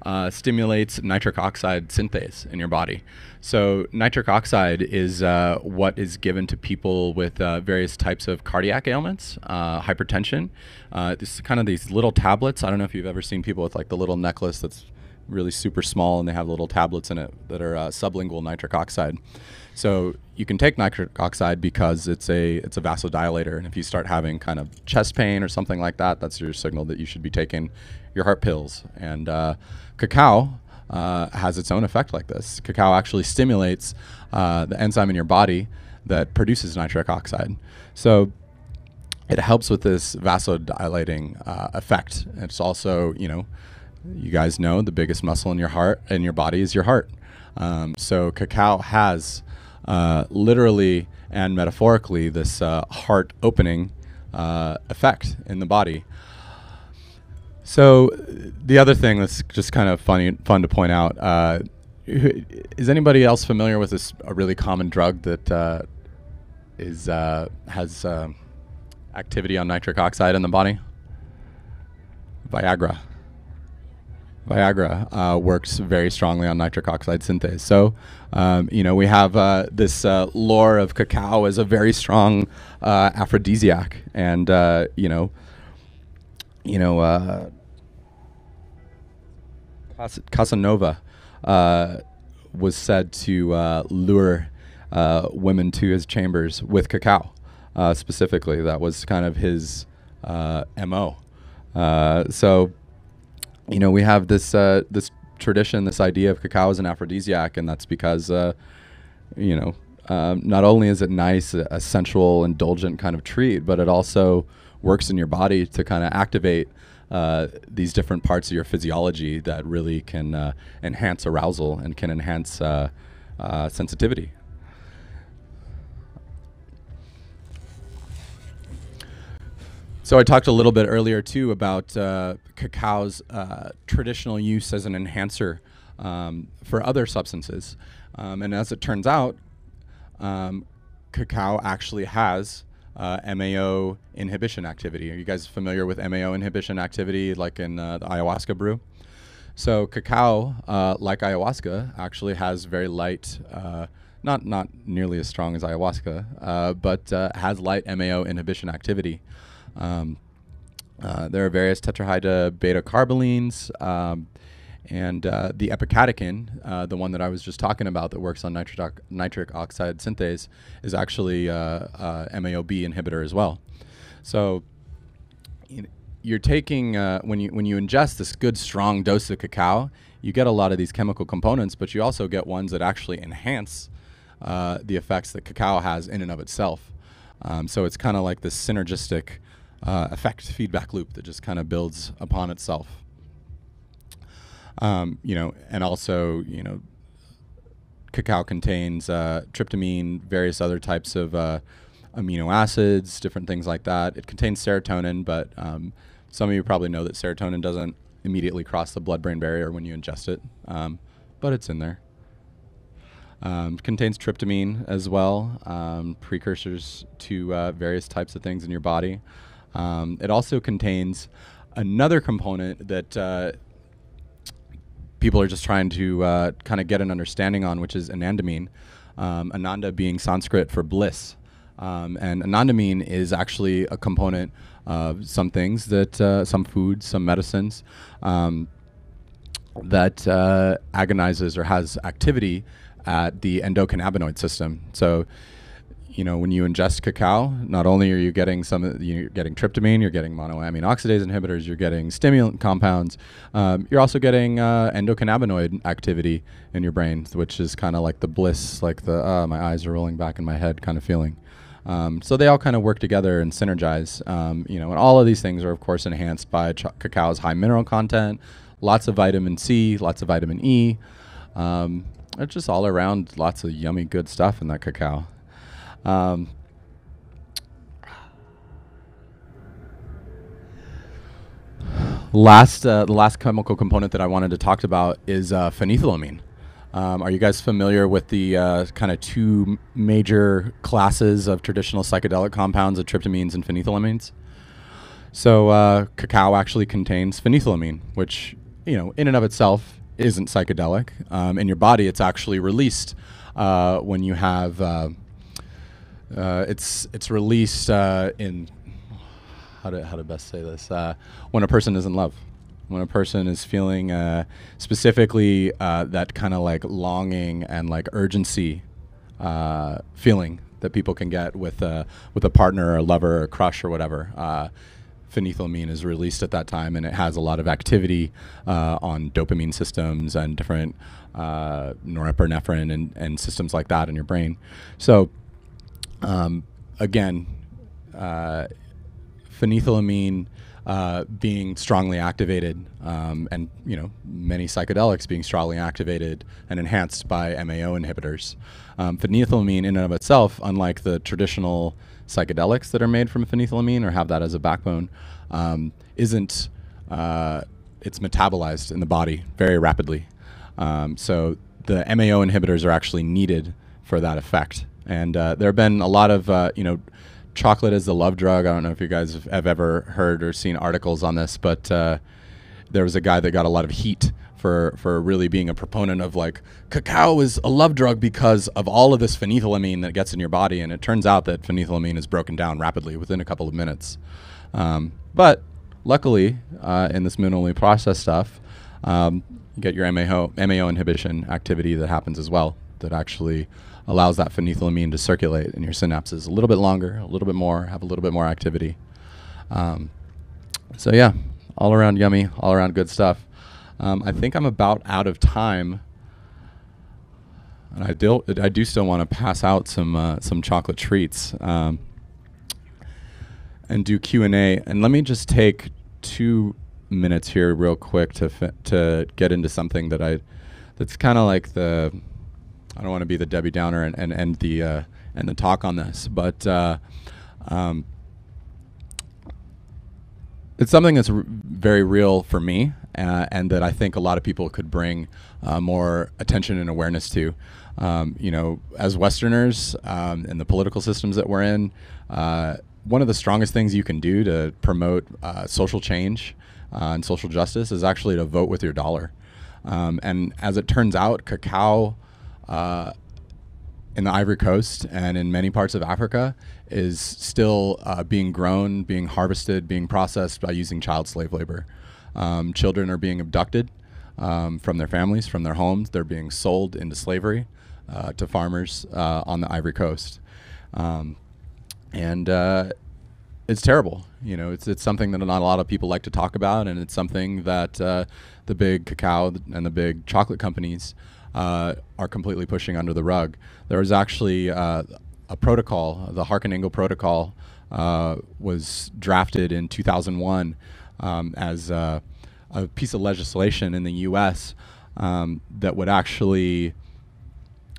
Uh, stimulates nitric oxide synthase in your body. So nitric oxide is uh, what is given to people with uh, various types of cardiac ailments, uh, hypertension. Uh, this is kind of these little tablets. I don't know if you've ever seen people with like the little necklace that's really super small and they have little tablets in it that are uh, sublingual nitric oxide. So you can take nitric oxide because it's a it's a vasodilator, and if you start having kind of chest pain or something like that, that's your signal that you should be taking your heart pills. And uh, cacao uh, has its own effect like this. Cacao actually stimulates uh, the enzyme in your body that produces nitric oxide. So it helps with this vasodilating uh, effect. It's also, you know, you guys know the biggest muscle in your heart in your body is your heart. Um, so cacao has uh, literally and metaphorically this uh, heart opening uh, effect in the body. So the other thing that's just kind of funny, fun to point out, uh, is anybody else familiar with this a really common drug that uh, is uh, has uh, activity on nitric oxide in the body? Viagra. Viagra uh, works very strongly on nitric oxide synthase. So, um, you know, we have uh, this uh, lore of cacao as a very strong uh, aphrodisiac, and uh, you know, you know, uh, Cas Casanova uh, was said to uh, lure uh, women to his chambers with cacao. Uh, specifically, that was kind of his uh, M O. Uh, so. You know, we have this uh, this tradition, this idea of cacao as an aphrodisiac, and that's because, uh, you know, um, not only is it nice, a, a sensual, indulgent kind of treat, but it also works in your body to kind of activate uh, these different parts of your physiology that really can uh, enhance arousal and can enhance uh, uh, sensitivity. So I talked a little bit earlier too about uh, cacao's uh, traditional use as an enhancer um, for other substances. Um, and as it turns out, um, cacao actually has uh, M A O inhibition activity. Are you guys familiar with M A O inhibition activity, like in uh, the ayahuasca brew? So cacao, uh, like ayahuasca, actually has very light, uh, not, not nearly as strong as ayahuasca, uh, but uh, has light M A O inhibition activity. Um, uh, there are various tetrahydra-beta-carbolines, um, and uh, the epicatechin, uh, the one that I was just talking about that works on nitric, nitric oxide synthase, is actually uh, uh, M A O B inhibitor as well. So you're taking, uh, when, you, when you ingest this good strong dose of cacao, you get a lot of these chemical components, but you also get ones that actually enhance uh, the effects that cacao has in and of itself. Um, so it's kind of like this synergistic uh, effect feedback loop that just kind of builds upon itself. Um, you know, and also, you know, cacao contains uh, tryptamine, various other types of uh, amino acids, different things like that. It contains serotonin, but um, some of you probably know that serotonin doesn't immediately cross the blood-brain barrier when you ingest it, um, but it's in there. Um, contains tryptamine as well, um, precursors to uh, various types of things in your body. Um, it also contains another component that uh, people are just trying to uh, kind of get an understanding on, which is anandamide. Um, ananda being Sanskrit for bliss. Um, and anandamide is actually a component of some things that, uh, some foods, some medicines, um, that uh, agonizes or has activity at the endocannabinoid system. So, you know, when you ingest cacao, not only are you getting some, you're getting tryptamine, you're getting monoamine oxidase inhibitors, you're getting stimulant compounds, um, you're also getting uh, endocannabinoid activity in your brain, which is kind of like the bliss, like the uh, my eyes are rolling back in my head kind of feeling. Um, so they all kind of work together and synergize, um, you know, and all of these things are of course enhanced by ch cacao's high mineral content, lots of vitamin C, lots of vitamin E. Um, It's just all around lots of yummy good stuff in that cacao. Um, last, uh, the last chemical component that I wanted to talk about is uh, phenethylamine. Um, are you guys familiar with the uh, kind of two major classes of traditional psychedelic compounds of tryptamines and phenethylamines? So uh, cacao actually contains phenethylamine, which, you know, in and of itself isn't psychedelic. Um, in your body, it's actually released uh, when you have, uh, uh, it's it's released uh, in, how to, how to best say this, uh, when a person is in love, when a person is feeling uh, specifically uh, that kind of like longing and like urgency uh, feeling that people can get with, uh, with a partner or a lover or a crush or whatever. Uh, Phenethylamine is released at that time, and it has a lot of activity uh, on dopamine systems and different uh, norepinephrine and, and systems like that in your brain. So um, again, uh, phenethylamine uh, being strongly activated, um, and you know, many psychedelics being strongly activated and enhanced by M A O inhibitors. Um, phenethylamine in and of itself, unlike the traditional psychedelics that are made from phenethylamine or have that as a backbone, um, isn't, uh, it's metabolized in the body very rapidly. Um, so the M A O inhibitors are actually needed for that effect. And uh, there have been a lot of, uh, you know, chocolate is the love drug. I don't know if you guys have ever heard or seen articles on this, but uh, there was a guy that got a lot of heat for, for really being a proponent of like, cacao is a love drug because of all of this phenethylamine that gets in your body. And it turns out that phenethylamine is broken down rapidly within a couple of minutes. Um, but luckily, uh, in this minimally processed stuff, um, you get your M A O, M A O inhibition activity that happens as well, that actually allows that phenethylamine to circulate in your synapses a little bit longer, a little bit more, have a little bit more activity. Um, so yeah, all around yummy, all around good stuff. Um, I think I'm about out of time, and I do, I do still want to pass out some uh, some chocolate treats um, and do Q and A. And let me just take two minutes here, real quick, to fi to get into something that I that's kind of like the I don't want to be the Debbie Downer and and end the uh, end the talk on this, but uh, um, it's something that's r very real for me. Uh, and that I think a lot of people could bring uh, more attention and awareness to. Um, you know, as Westerners um, and the political systems that we're in, uh, one of the strongest things you can do to promote uh, social change uh, and social justice is actually to vote with your dollar. Um, and as it turns out, cacao uh, in the Ivory Coast and in many parts of Africa is still uh, being grown, being harvested, being processed by using child slave labor. Um, children are being abducted um, from their families, from their homes. They're being sold into slavery uh, to farmers uh, on the Ivory Coast. Um, and uh, it's terrible. You know, it's, it's something that not a lot of people like to talk about, and it's something that uh, the big cacao and the big chocolate companies uh, are completely pushing under the rug. There was actually uh, a protocol, the Harkin-Engle protocol uh, was drafted in two thousand one um, as uh, a piece of legislation in the U S um, that would actually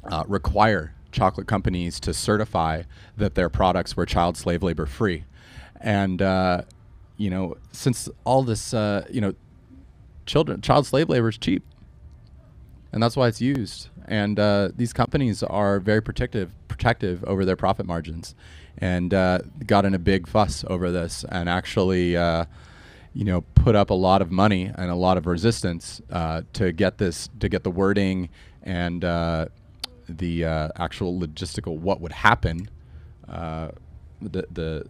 uh, require chocolate companies to certify that their products were child slave labor free. And, uh, you know, since all this, uh, you know, children, child slave labor is cheap, and that's why it's used. And uh, these companies are very protective, protective over their profit margins, and uh, got in a big fuss over this, and actually, uh, you know, put up a lot of money and a lot of resistance uh, to get this, to get the wording and uh, the uh, actual logistical what would happen, uh, the the.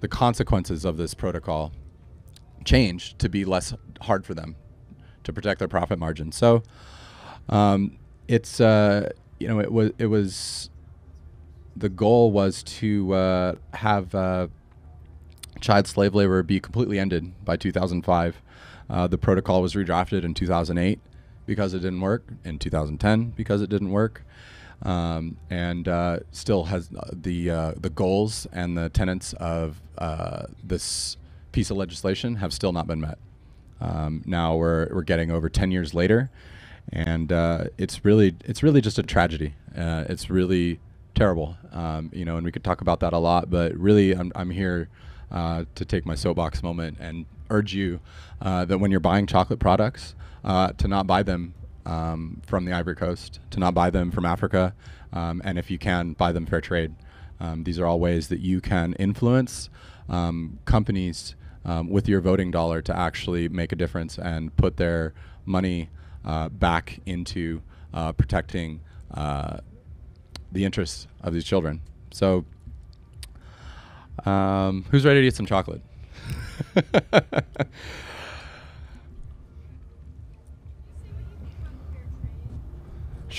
the consequences of this protocol changed to be less hard for them to protect their profit margin. So um, it's uh, you know, it was it was the goal was to uh, have uh, child slave labor be completely ended by two thousand five. Uh, the protocol was redrafted in two thousand eight because it didn't work, in two thousand ten because it didn't work. Um, and uh, still has the uh, the goals and the tenets of uh, this piece of legislation have still not been met. Um, now we're we're getting over ten years later, and uh, it's really it's really just a tragedy. Uh, it's really terrible, um, you know. And we could talk about that a lot, but really, I'm I'm here uh, to take my soapbox moment and urge you uh, that when you're buying chocolate products, uh, to not buy them Um, from the Ivory Coast, to not buy them from Africa, um, and if you can, buy them fair trade. Um, these are all ways that you can influence um, companies um, with your voting dollar to actually make a difference and put their money uh, back into uh, protecting uh, the interests of these children. So um, who's ready to eat some chocolate?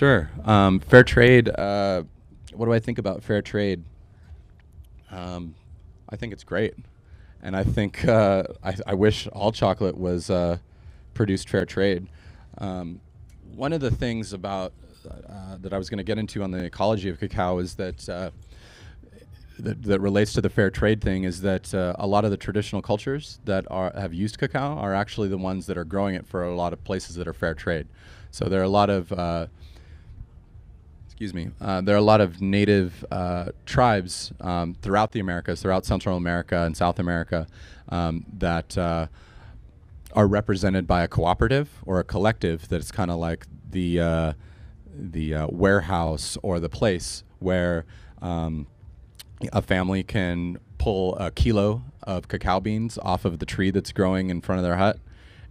Sure. Um, fair trade. Uh, what do I think about fair trade? Um, I think it's great. And I think uh, I, I wish all chocolate was uh, produced fair trade. Um, one of the things about uh, that I was going to get into on the ecology of cacao is that, uh, that that relates to the fair trade thing is that uh, a lot of the traditional cultures that are, have used cacao are actually the ones that are growing it for a lot of places that are fair trade. So there are a lot of... Uh, Excuse me. Uh, there are a lot of native uh, tribes um, throughout the Americas, throughout Central America and South America, um, that uh, are represented by a cooperative or a collective that is kind of like the uh, the uh, warehouse or the place where um, a family can pull a kilo of cacao beans off of the tree that's growing in front of their hut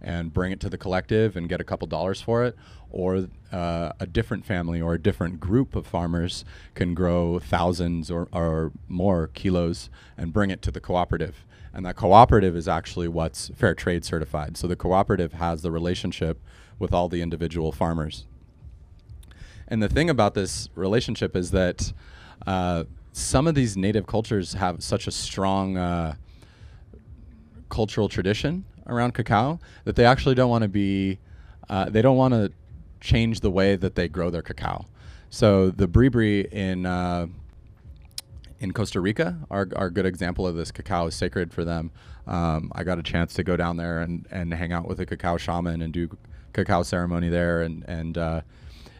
and bring it to the collective and get a couple dollars for it, or uh, a different family or a different group of farmers can grow thousands or, or more kilos and bring it to the cooperative. And that cooperative is actually what's fair trade certified. So the cooperative has the relationship with all the individual farmers. And the thing about this relationship is that uh, some of these native cultures have such a strong uh, cultural tradition around cacao that they actually don't want to be, uh, they don't want to change the way that they grow their cacao. So the Bri-Bri in uh, in Costa Rica are, are a good example of this. Cacao is sacred for them. Um, I got a chance to go down there and, and hang out with a cacao shaman and do cacao ceremony there, and, and uh,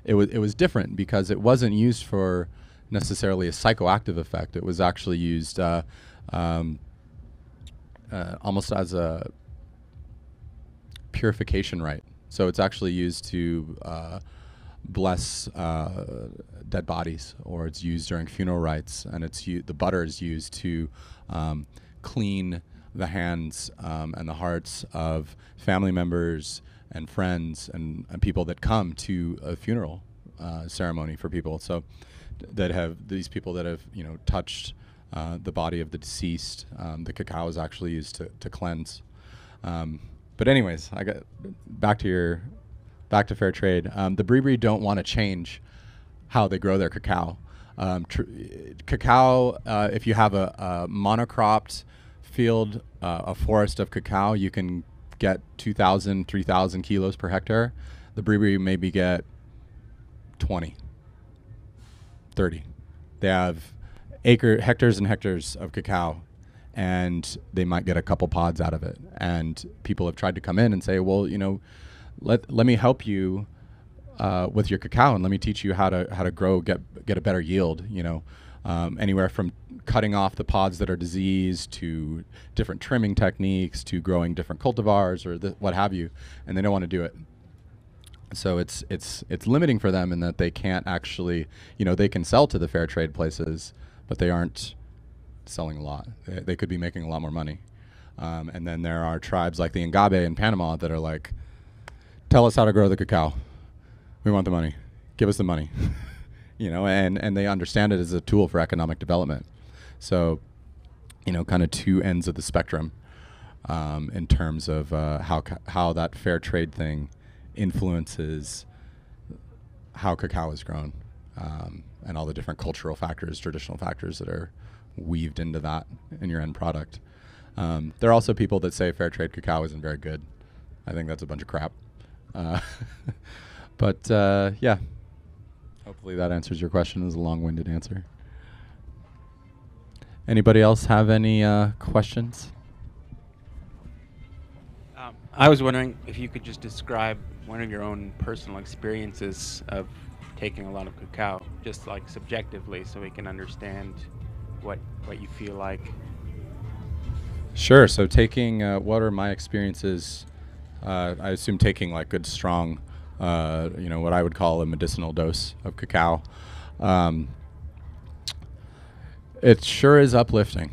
it, was, it was different because it wasn't used for necessarily a psychoactive effect. It was actually used uh, um, uh, almost as a purification rite. So it's actually used to uh, bless uh, dead bodies, or it's used during funeral rites, and it's u the butter is used to um, clean the hands um, and the hearts of family members and friends and, and people that come to a funeral uh, ceremony for people. So that have these people that have you know touched uh, the body of the deceased. Um, the cacao is actually used to, to cleanse. Um, but anyways, I got back to your back to fair trade. Um, the Bri-Bri don't want to change how they grow their cacao. Um, tr cacao, uh, if you have a, a monocropped field, uh, a forest of cacao, you can get two thousand, three thousand kilos per hectare. The Bri-Bri maybe get twenty, thirty. They have acre, hectares and hectares of cacao, and they might get a couple pods out of it. And people have tried to come in and say, well, you know, let, let me help you uh, with your cacao, and let me teach you how to, how to grow, get, get a better yield, you know. Um, anywhere from cutting off the pods that are diseased to different trimming techniques to growing different cultivars or th what have you, and they don't want to do it. So it's it's it's limiting for them in that they can't actually, you know, they can sell to the fair trade places, but they aren't selling a lot. They, they could be making a lot more money. Um, and then there are tribes like the Ngabe in Panama that are like, tell us how to grow the cacao. We want the money. Give us the money. You know, and, and they understand it as a tool for economic development. So, you know, kind of two ends of the spectrum um, in terms of uh, how, ca how that fair trade thing influences how cacao is grown um, and all the different cultural factors, traditional factors that are weaved into that in your end product. Um, there are also people that say fair trade cacao isn't very good. I think that's a bunch of crap. Uh, but, uh, yeah. Hopefully that answers your question. It was a long-winded answer. Anybody else have any uh, questions? Um, I was wondering if you could just describe one of your own personal experiences of taking a lot of cacao, just like subjectively, so we can understand what what you feel like. Sure. So taking, uh, what are my experiences? Uh, I assume taking like good, strong, Uh, you know, what I would call a medicinal dose of cacao. Um, it sure is uplifting.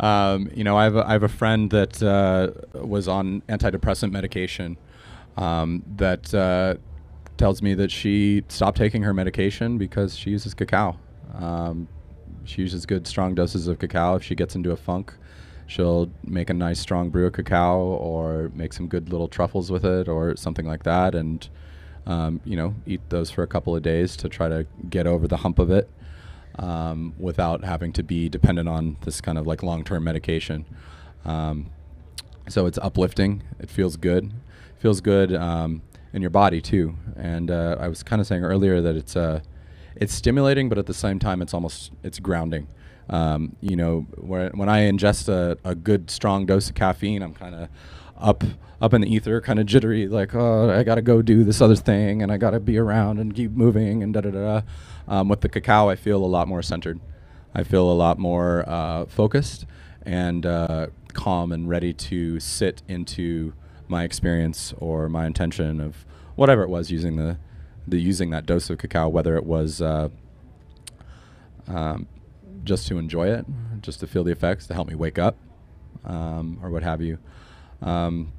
um, you know, I have a, I have a friend that uh, was on antidepressant medication um, that uh, tells me that she stopped taking her medication because she uses cacao. Um, she uses good, strong doses of cacao. If she gets into a funk, she'll make a nice strong brew of cacao or make some good little truffles with it or something like that, and, um, you know, eat those for a couple of days to try to get over the hump of it um, without having to be dependent on this kind of like long-term medication. Um, so it's uplifting. It feels good. It feels good um, in your body too. And uh, I was kind of saying earlier that it's, uh, it's stimulating, but at the same time it's almost, it's grounding. Um, you know, where, when I ingest a, a good strong dose of caffeine, I'm kind of up, up in the ether, kind of jittery, like, oh, I got to go do this other thing and I got to be around and keep moving and da da da. Um, with the cacao, I feel a lot more centered. I feel a lot more uh, focused and uh, calm and ready to sit into my experience or my intention of whatever it was using the, the using that dose of cacao, whether it was, uh, um, just to enjoy it, just to feel the effects, to help me wake up, um, or what have you. Um,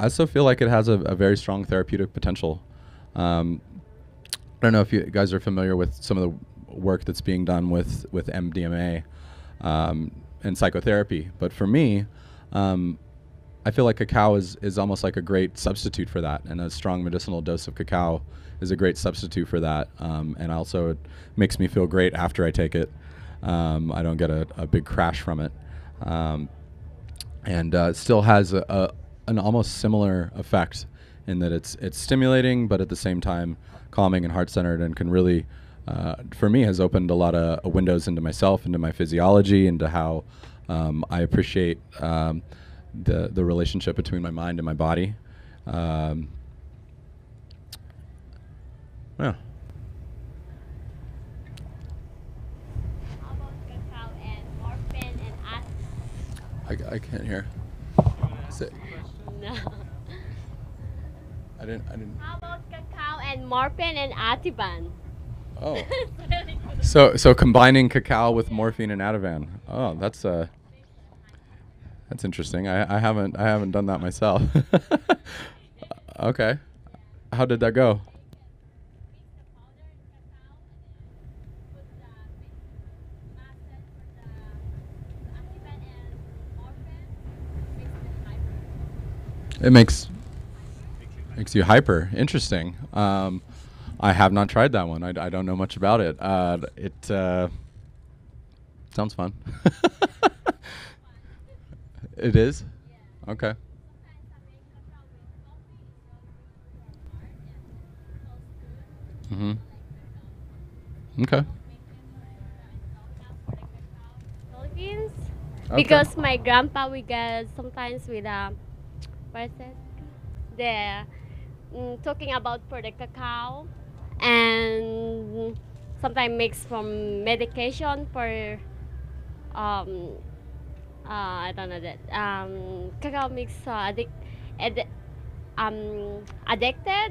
I also feel like it has a, a very strong therapeutic potential. Um, I don't know if you guys are familiar with some of the work that's being done with, with M D M A um, and psychotherapy, but for me, um, I feel like cacao is, is almost like a great substitute for that, and a strong medicinal dose of cacao is a great substitute for that. Um, and also it makes me feel great after I take it. Um, I don't get a, a big crash from it. Um, and uh, it still has a, a, an almost similar effect in that it's, it's stimulating, but at the same time calming and heart-centered, and can really, uh, for me, has opened a lot of uh, windows into myself, into my physiology, into how um, I appreciate um, the the relationship between my mind and my body. Um, yeah. How about cacao and morphine and acid? I, I can't hear. Is it? No. I didn't. I didn't. How about cacao and morphine and Ativan. Oh. so so combining cacao with morphine and Ativan. Oh, that's uh that's interesting. I, I haven't I haven't done that myself. Okay. How did that go? It makes makes you hyper. Interesting. Um, I have not tried that one. I, I don't know much about it. Uh, it uh, sounds fun. It is? Okay. Mm-hmm. Okay. Philippines? Okay. Because my grandpa, we get sometimes with... Um, What is it? They're mm, talking about for the cacao and sometimes mixed from medication for um uh, I don't know that um cacao mix uh, addic ad um addicted.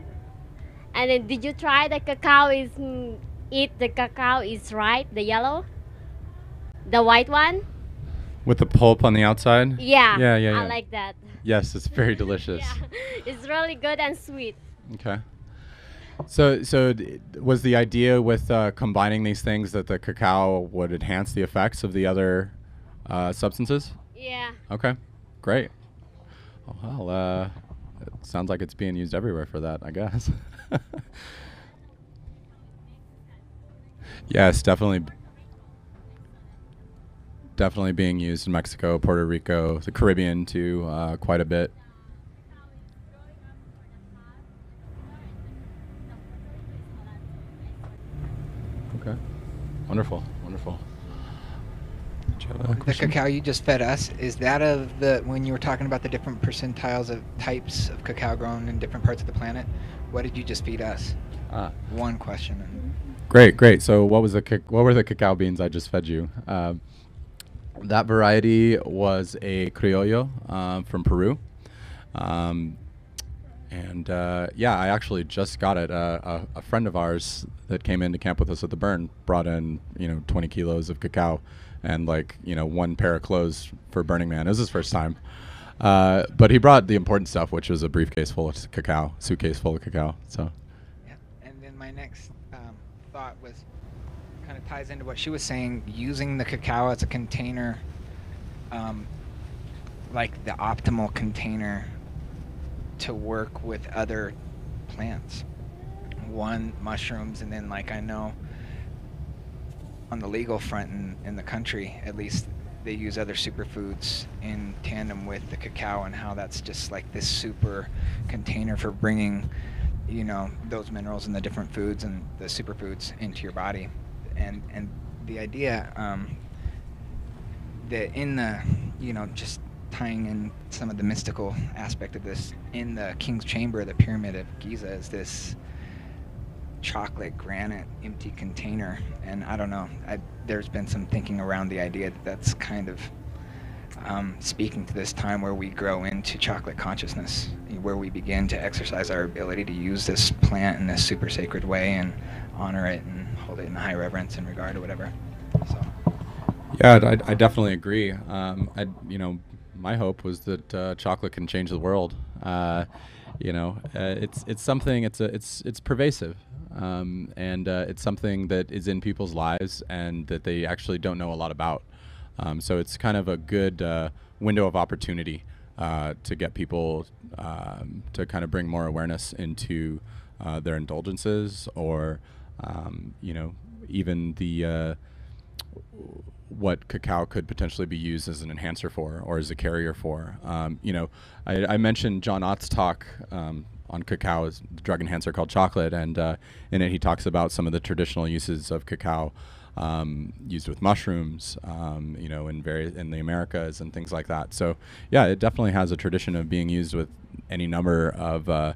And then did you try the cacao is mm, eat the cacao is right, the yellow, the white one with the pulp on the outside? Yeah. Yeah, yeah, yeah. I like that. Yes, it's very delicious. Yeah, it's really good and sweet. Okay. So, so d was the idea with uh, combining these things that the cacao would enhance the effects of the other uh, substances? Yeah. Okay, great. Well, uh, it sounds like it's being used everywhere for that, I guess. Yes, definitely. Definitely being used in Mexico, Puerto Rico, the Caribbean too, uh, quite a bit. Okay, wonderful, wonderful. The cacao you just fed us, is that of the, when you were talking about the different percentiles of types of cacao grown in different parts of the planet, what did you just feed us? Ah. One question. Great, great. So what was the, what were the cacao beans I just fed you? Uh, That variety was a Criollo uh, from Peru. Um, and uh, yeah, I actually just got it. Uh, a, a friend of ours that came into camp with us at the burn brought in, you know, twenty kilos of cacao and like, you know, one pair of clothes for Burning Man. It was his first time. Uh, but he brought the important stuff, which was a briefcase full of cacao, suitcase full of cacao. So. Yeah. And then my next um, thought was, kind of ties into what she was saying, using the cacao as a container, um, like the optimal container to work with other plants. One, mushrooms, and then like I know on the legal front in, in the country, at least they use other superfoods in tandem with the cacao, and how that's just like this super container for bringing, you know, those minerals and the different foods and the superfoods into your body. And, and the idea um, that in the, you know, just tying in some of the mystical aspect of this, in the King's Chamber, the Pyramid of Giza, is this chocolate granite empty container. And I don't know, I, there's been some thinking around the idea that that's kind of um, speaking to this time where we grow into chocolate consciousness, where we begin to exercise our ability to use this plant in this super sacred way and honor it and hold it in high reverence and regard or whatever. So. Yeah, I, I definitely agree. Um, I, you know, my hope was that uh, chocolate can change the world. Uh, you know, uh, it's it's something. It's a it's it's pervasive, um, and uh, it's something that is in people's lives and that they actually don't know a lot about. Um, so it's kind of a good uh, window of opportunity uh, to get people um, to kind of bring more awareness into uh, their indulgences or. Um, you know, even the uh, what cacao could potentially be used as an enhancer for or as a carrier for. Um, you know, I, I mentioned John Ott's talk um, on cacao as the drug enhancer called chocolate, and uh, in it he talks about some of the traditional uses of cacao um, used with mushrooms, um, you know, in various in the Americas and things like that. So yeah, it definitely has a tradition of being used with any number of. Uh,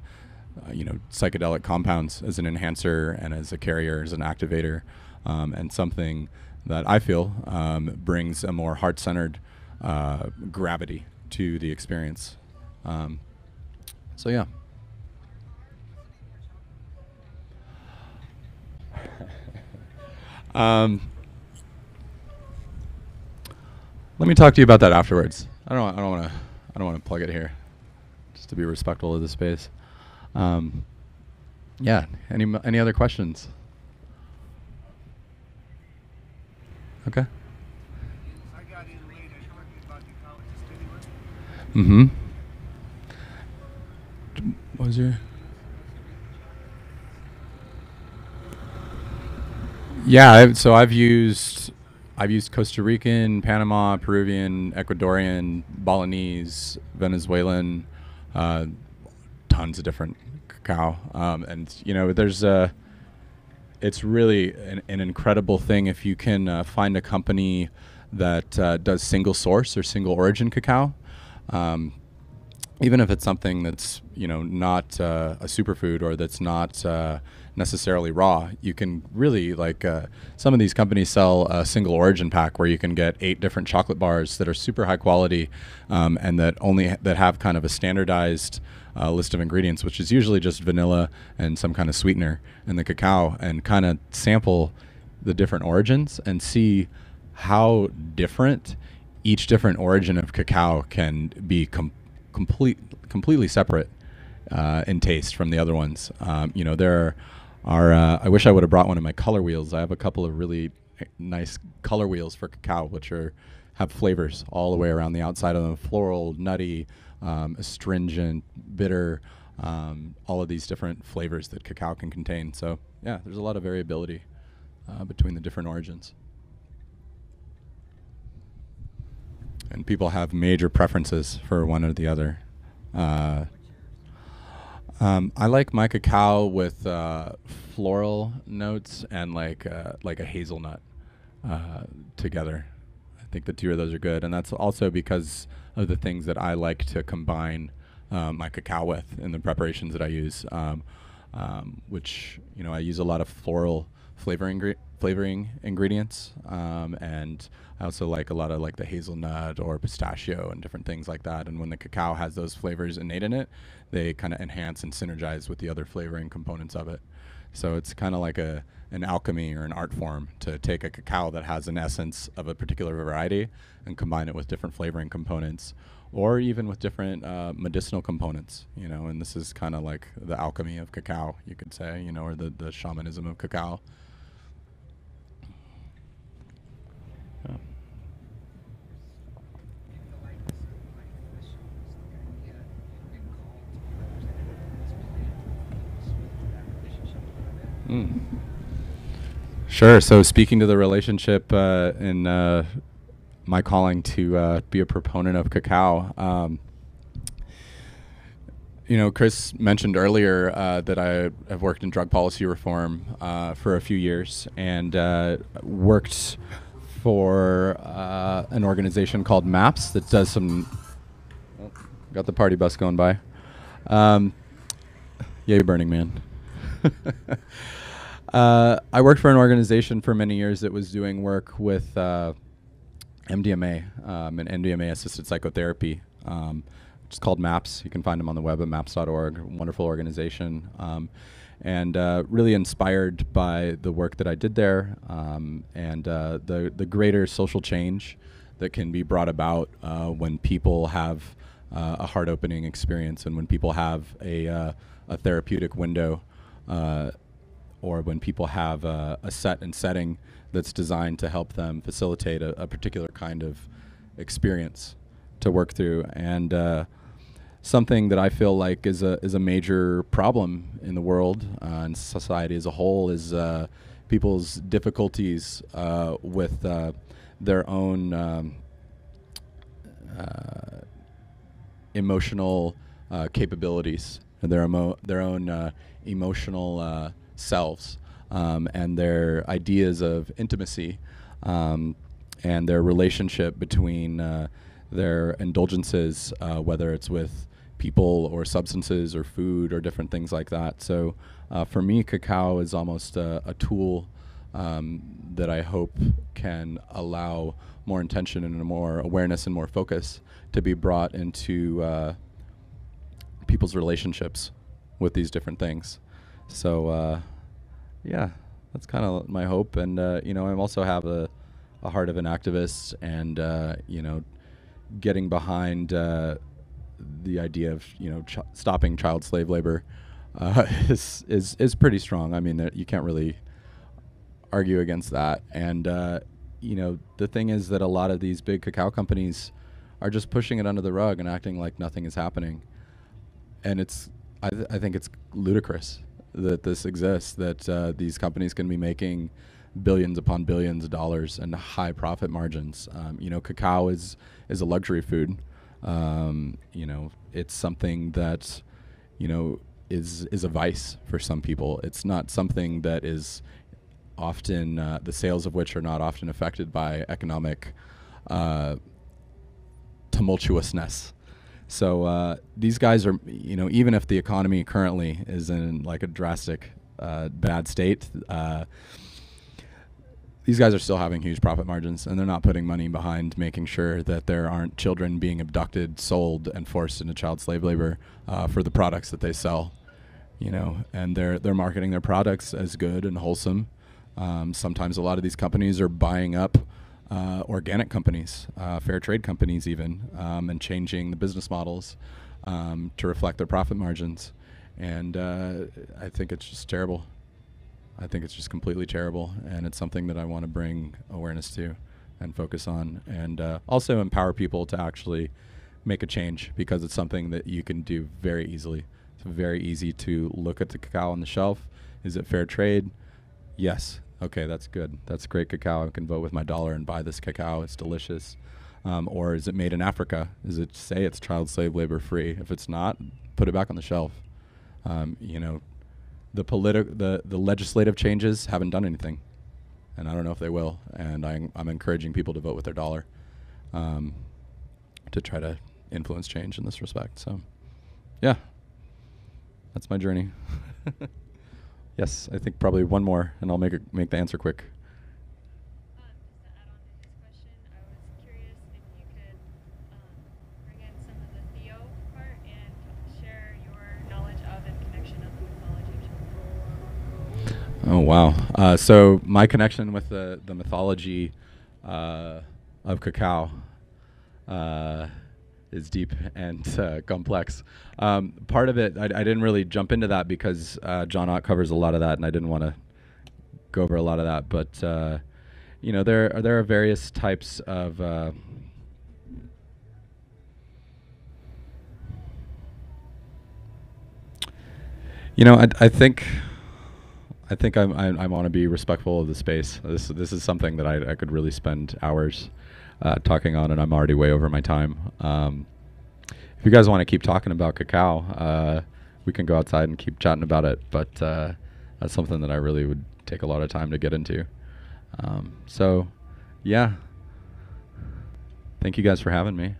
Uh, you know, psychedelic compounds as an enhancer and as a carrier, as an activator, um, and something that I feel um, brings a more heart-centered uh, gravity to the experience. Um, so yeah. Um, let me talk to you about that afterwards. I don't. I don't want to. I don't want to plug it here, just to be respectful of the space. Um, yeah. Any any other questions? Okay. I got in late. I talked about the colleges anyway. Mm-hmm. What was your? Yeah, I've, so I've used, I've used Costa Rican, Panama, Peruvian, Ecuadorian, Balinese, Venezuelan, uh, tons of different cacao, um, and you know, there's a, it's really an, an incredible thing if you can uh, find a company that uh, does single source or single origin cacao, um, even if it's something that's you know not uh, a superfood or that's not. Uh, necessarily raw, you can really like uh, some of these companies sell a single origin pack where you can get eight different chocolate bars that are super high quality um, and that only ha that have kind of a standardized uh, list of ingredients, which is usually just vanilla and some kind of sweetener and the cacao, and kind of sample the different origins and see how different each different origin of cacao can be com complete completely separate uh, in taste from the other ones. Um, you know, there are Our, uh, I wish I would have brought one of my color wheels. I have a couple of really nice color wheels for cacao, which are have flavors all the way around the outside of them: floral, nutty, um, astringent, bitter, um, all of these different flavors that cacao can contain. So yeah, there's a lot of variability uh, between the different origins. And people have major preferences for one or the other. Uh, Um, I like my cacao with uh, floral notes and like uh, like a hazelnut uh, together. I think the two of those are good, and that's also because of the things that I like to combine uh, my cacao with in the preparations that I use. Um, um, which you know I use a lot of floral flavoring flavoring ingredients, um, and I also like a lot of like the hazelnut or pistachio and different things like that. And when the cacao has those flavors innate in it, they kind of enhance and synergize with the other flavoring components of it. So it's kind of like a an alchemy or an art form to take a cacao that has an essence of a particular variety and combine it with different flavoring components, or even with different uh, medicinal components, you know. And this is kind of like the alchemy of cacao, you could say, you know, or the, the shamanism of cacao. Yeah. Mm. Sure. So speaking to the relationship uh, in uh, my calling to uh, be a proponent of cacao, um, you know, Chris mentioned earlier uh, that I have worked in drug policy reform uh, for a few years and uh, worked for uh, an organization called MAPS that does some. Oh, got the party bus going by. Um, yay, Burning Man. uh, I worked for an organization for many years that was doing work with uh, M D M A um, and M D M A-assisted psychotherapy. Um, it's called MAPS. You can find them on the web at maps dot org. Wonderful organization. Um, and uh, really inspired by the work that I did there um, and uh, the, the greater social change that can be brought about uh, when people have uh, a heart-opening experience and when people have a, uh, a therapeutic window. Uh, or when people have uh, a set and setting that's designed to help them facilitate a, a particular kind of experience to work through. And uh, something that I feel like is a, is a major problem in the world uh, and society as a whole is uh, people's difficulties uh, with uh, their own um, uh, emotional uh, capabilities and their, emo their own uh, emotional uh, selves um, and their ideas of intimacy um, and their relationship between uh, their indulgences, uh, whether it's with people or substances or food or different things like that. So uh, for me, cacao is almost a, a tool um, that I hope can allow more intention and more awareness and more focus to be brought into uh, people's relationships with these different things. So uh, yeah, that's kind of my hope. And, uh, you know, I also have a, a heart of an activist, and, uh, you know, getting behind uh, the idea of, you know, ch stopping child slave labor uh, is, is, is pretty strong. I mean, uh, you can't really argue against that. And, uh, you know, the thing is that a lot of these big cacao companies are just pushing it under the rug and acting like nothing is happening. And it's, I, th I think it's ludicrous that this exists, that uh, these companies can be making billions upon billions of dollars and high profit margins. Um, you know, cacao is, is a luxury food. Um, you know, it's something that, you know, is, is a vice for some people. It's not something that is often, uh, the sales of which are not often affected by economic uh, tumultuousness. So uh, these guys are, you know, even if the economy currently is in like a drastic uh, bad state, uh, these guys are still having huge profit margins, and they're not putting money behind making sure that there aren't children being abducted, sold, and forced into child slave labor uh, for the products that they sell, you know. And they're, they're marketing their products as good and wholesome. Um, sometimes a lot of these companies are buying up Uh, organic companies, uh, fair trade companies even, um, and changing the business models um, to reflect their profit margins. And uh, I think it's just terrible. I think it's just completely terrible. And it's something that I want to bring awareness to and focus on, and uh, also empower people to actually make a change, because it's something that you can do very easily. It's very easy to look at the cacao on the shelf. Is it fair trade? Yes. Okay, that's good. That's great cacao. I can vote with my dollar and buy this cacao. It's delicious. Um, or is it made in Africa? Does it say it's child slave labor free? If it's not, put it back on the shelf. Um, you know, the politi the, the legislative changes haven't done anything, and I don't know if they will. And I'm, I'm encouraging people to vote with their dollar um, to try to influence change in this respect. So, yeah, that's my journey. Yes, I think probably one more, and I'll make it, make the answer quick. Um, just to add on to his question, I was curious if you could um, bring in some of the Theo part and share your knowledge of and connection of the mythology. Oh, wow. Uh, so my connection with the, the mythology uh, of cacao uh, is deep and uh, complex. Um, part of it, I, I didn't really jump into that because uh, John Ott covers a lot of that, and I didn't want to go over a lot of that. But uh, you know, there are, there are various types of uh, you know, I, I think I think I'm, I'm, I want to be respectful of the space. This this is something that I, I could really spend hours Uh, talking on, and I'm already way over my time. Um, if you guys want to keep talking about cacao, uh, we can go outside and keep chatting about it, but uh, that's something that I really would take a lot of time to get into. Um, so, yeah. Thank you guys for having me.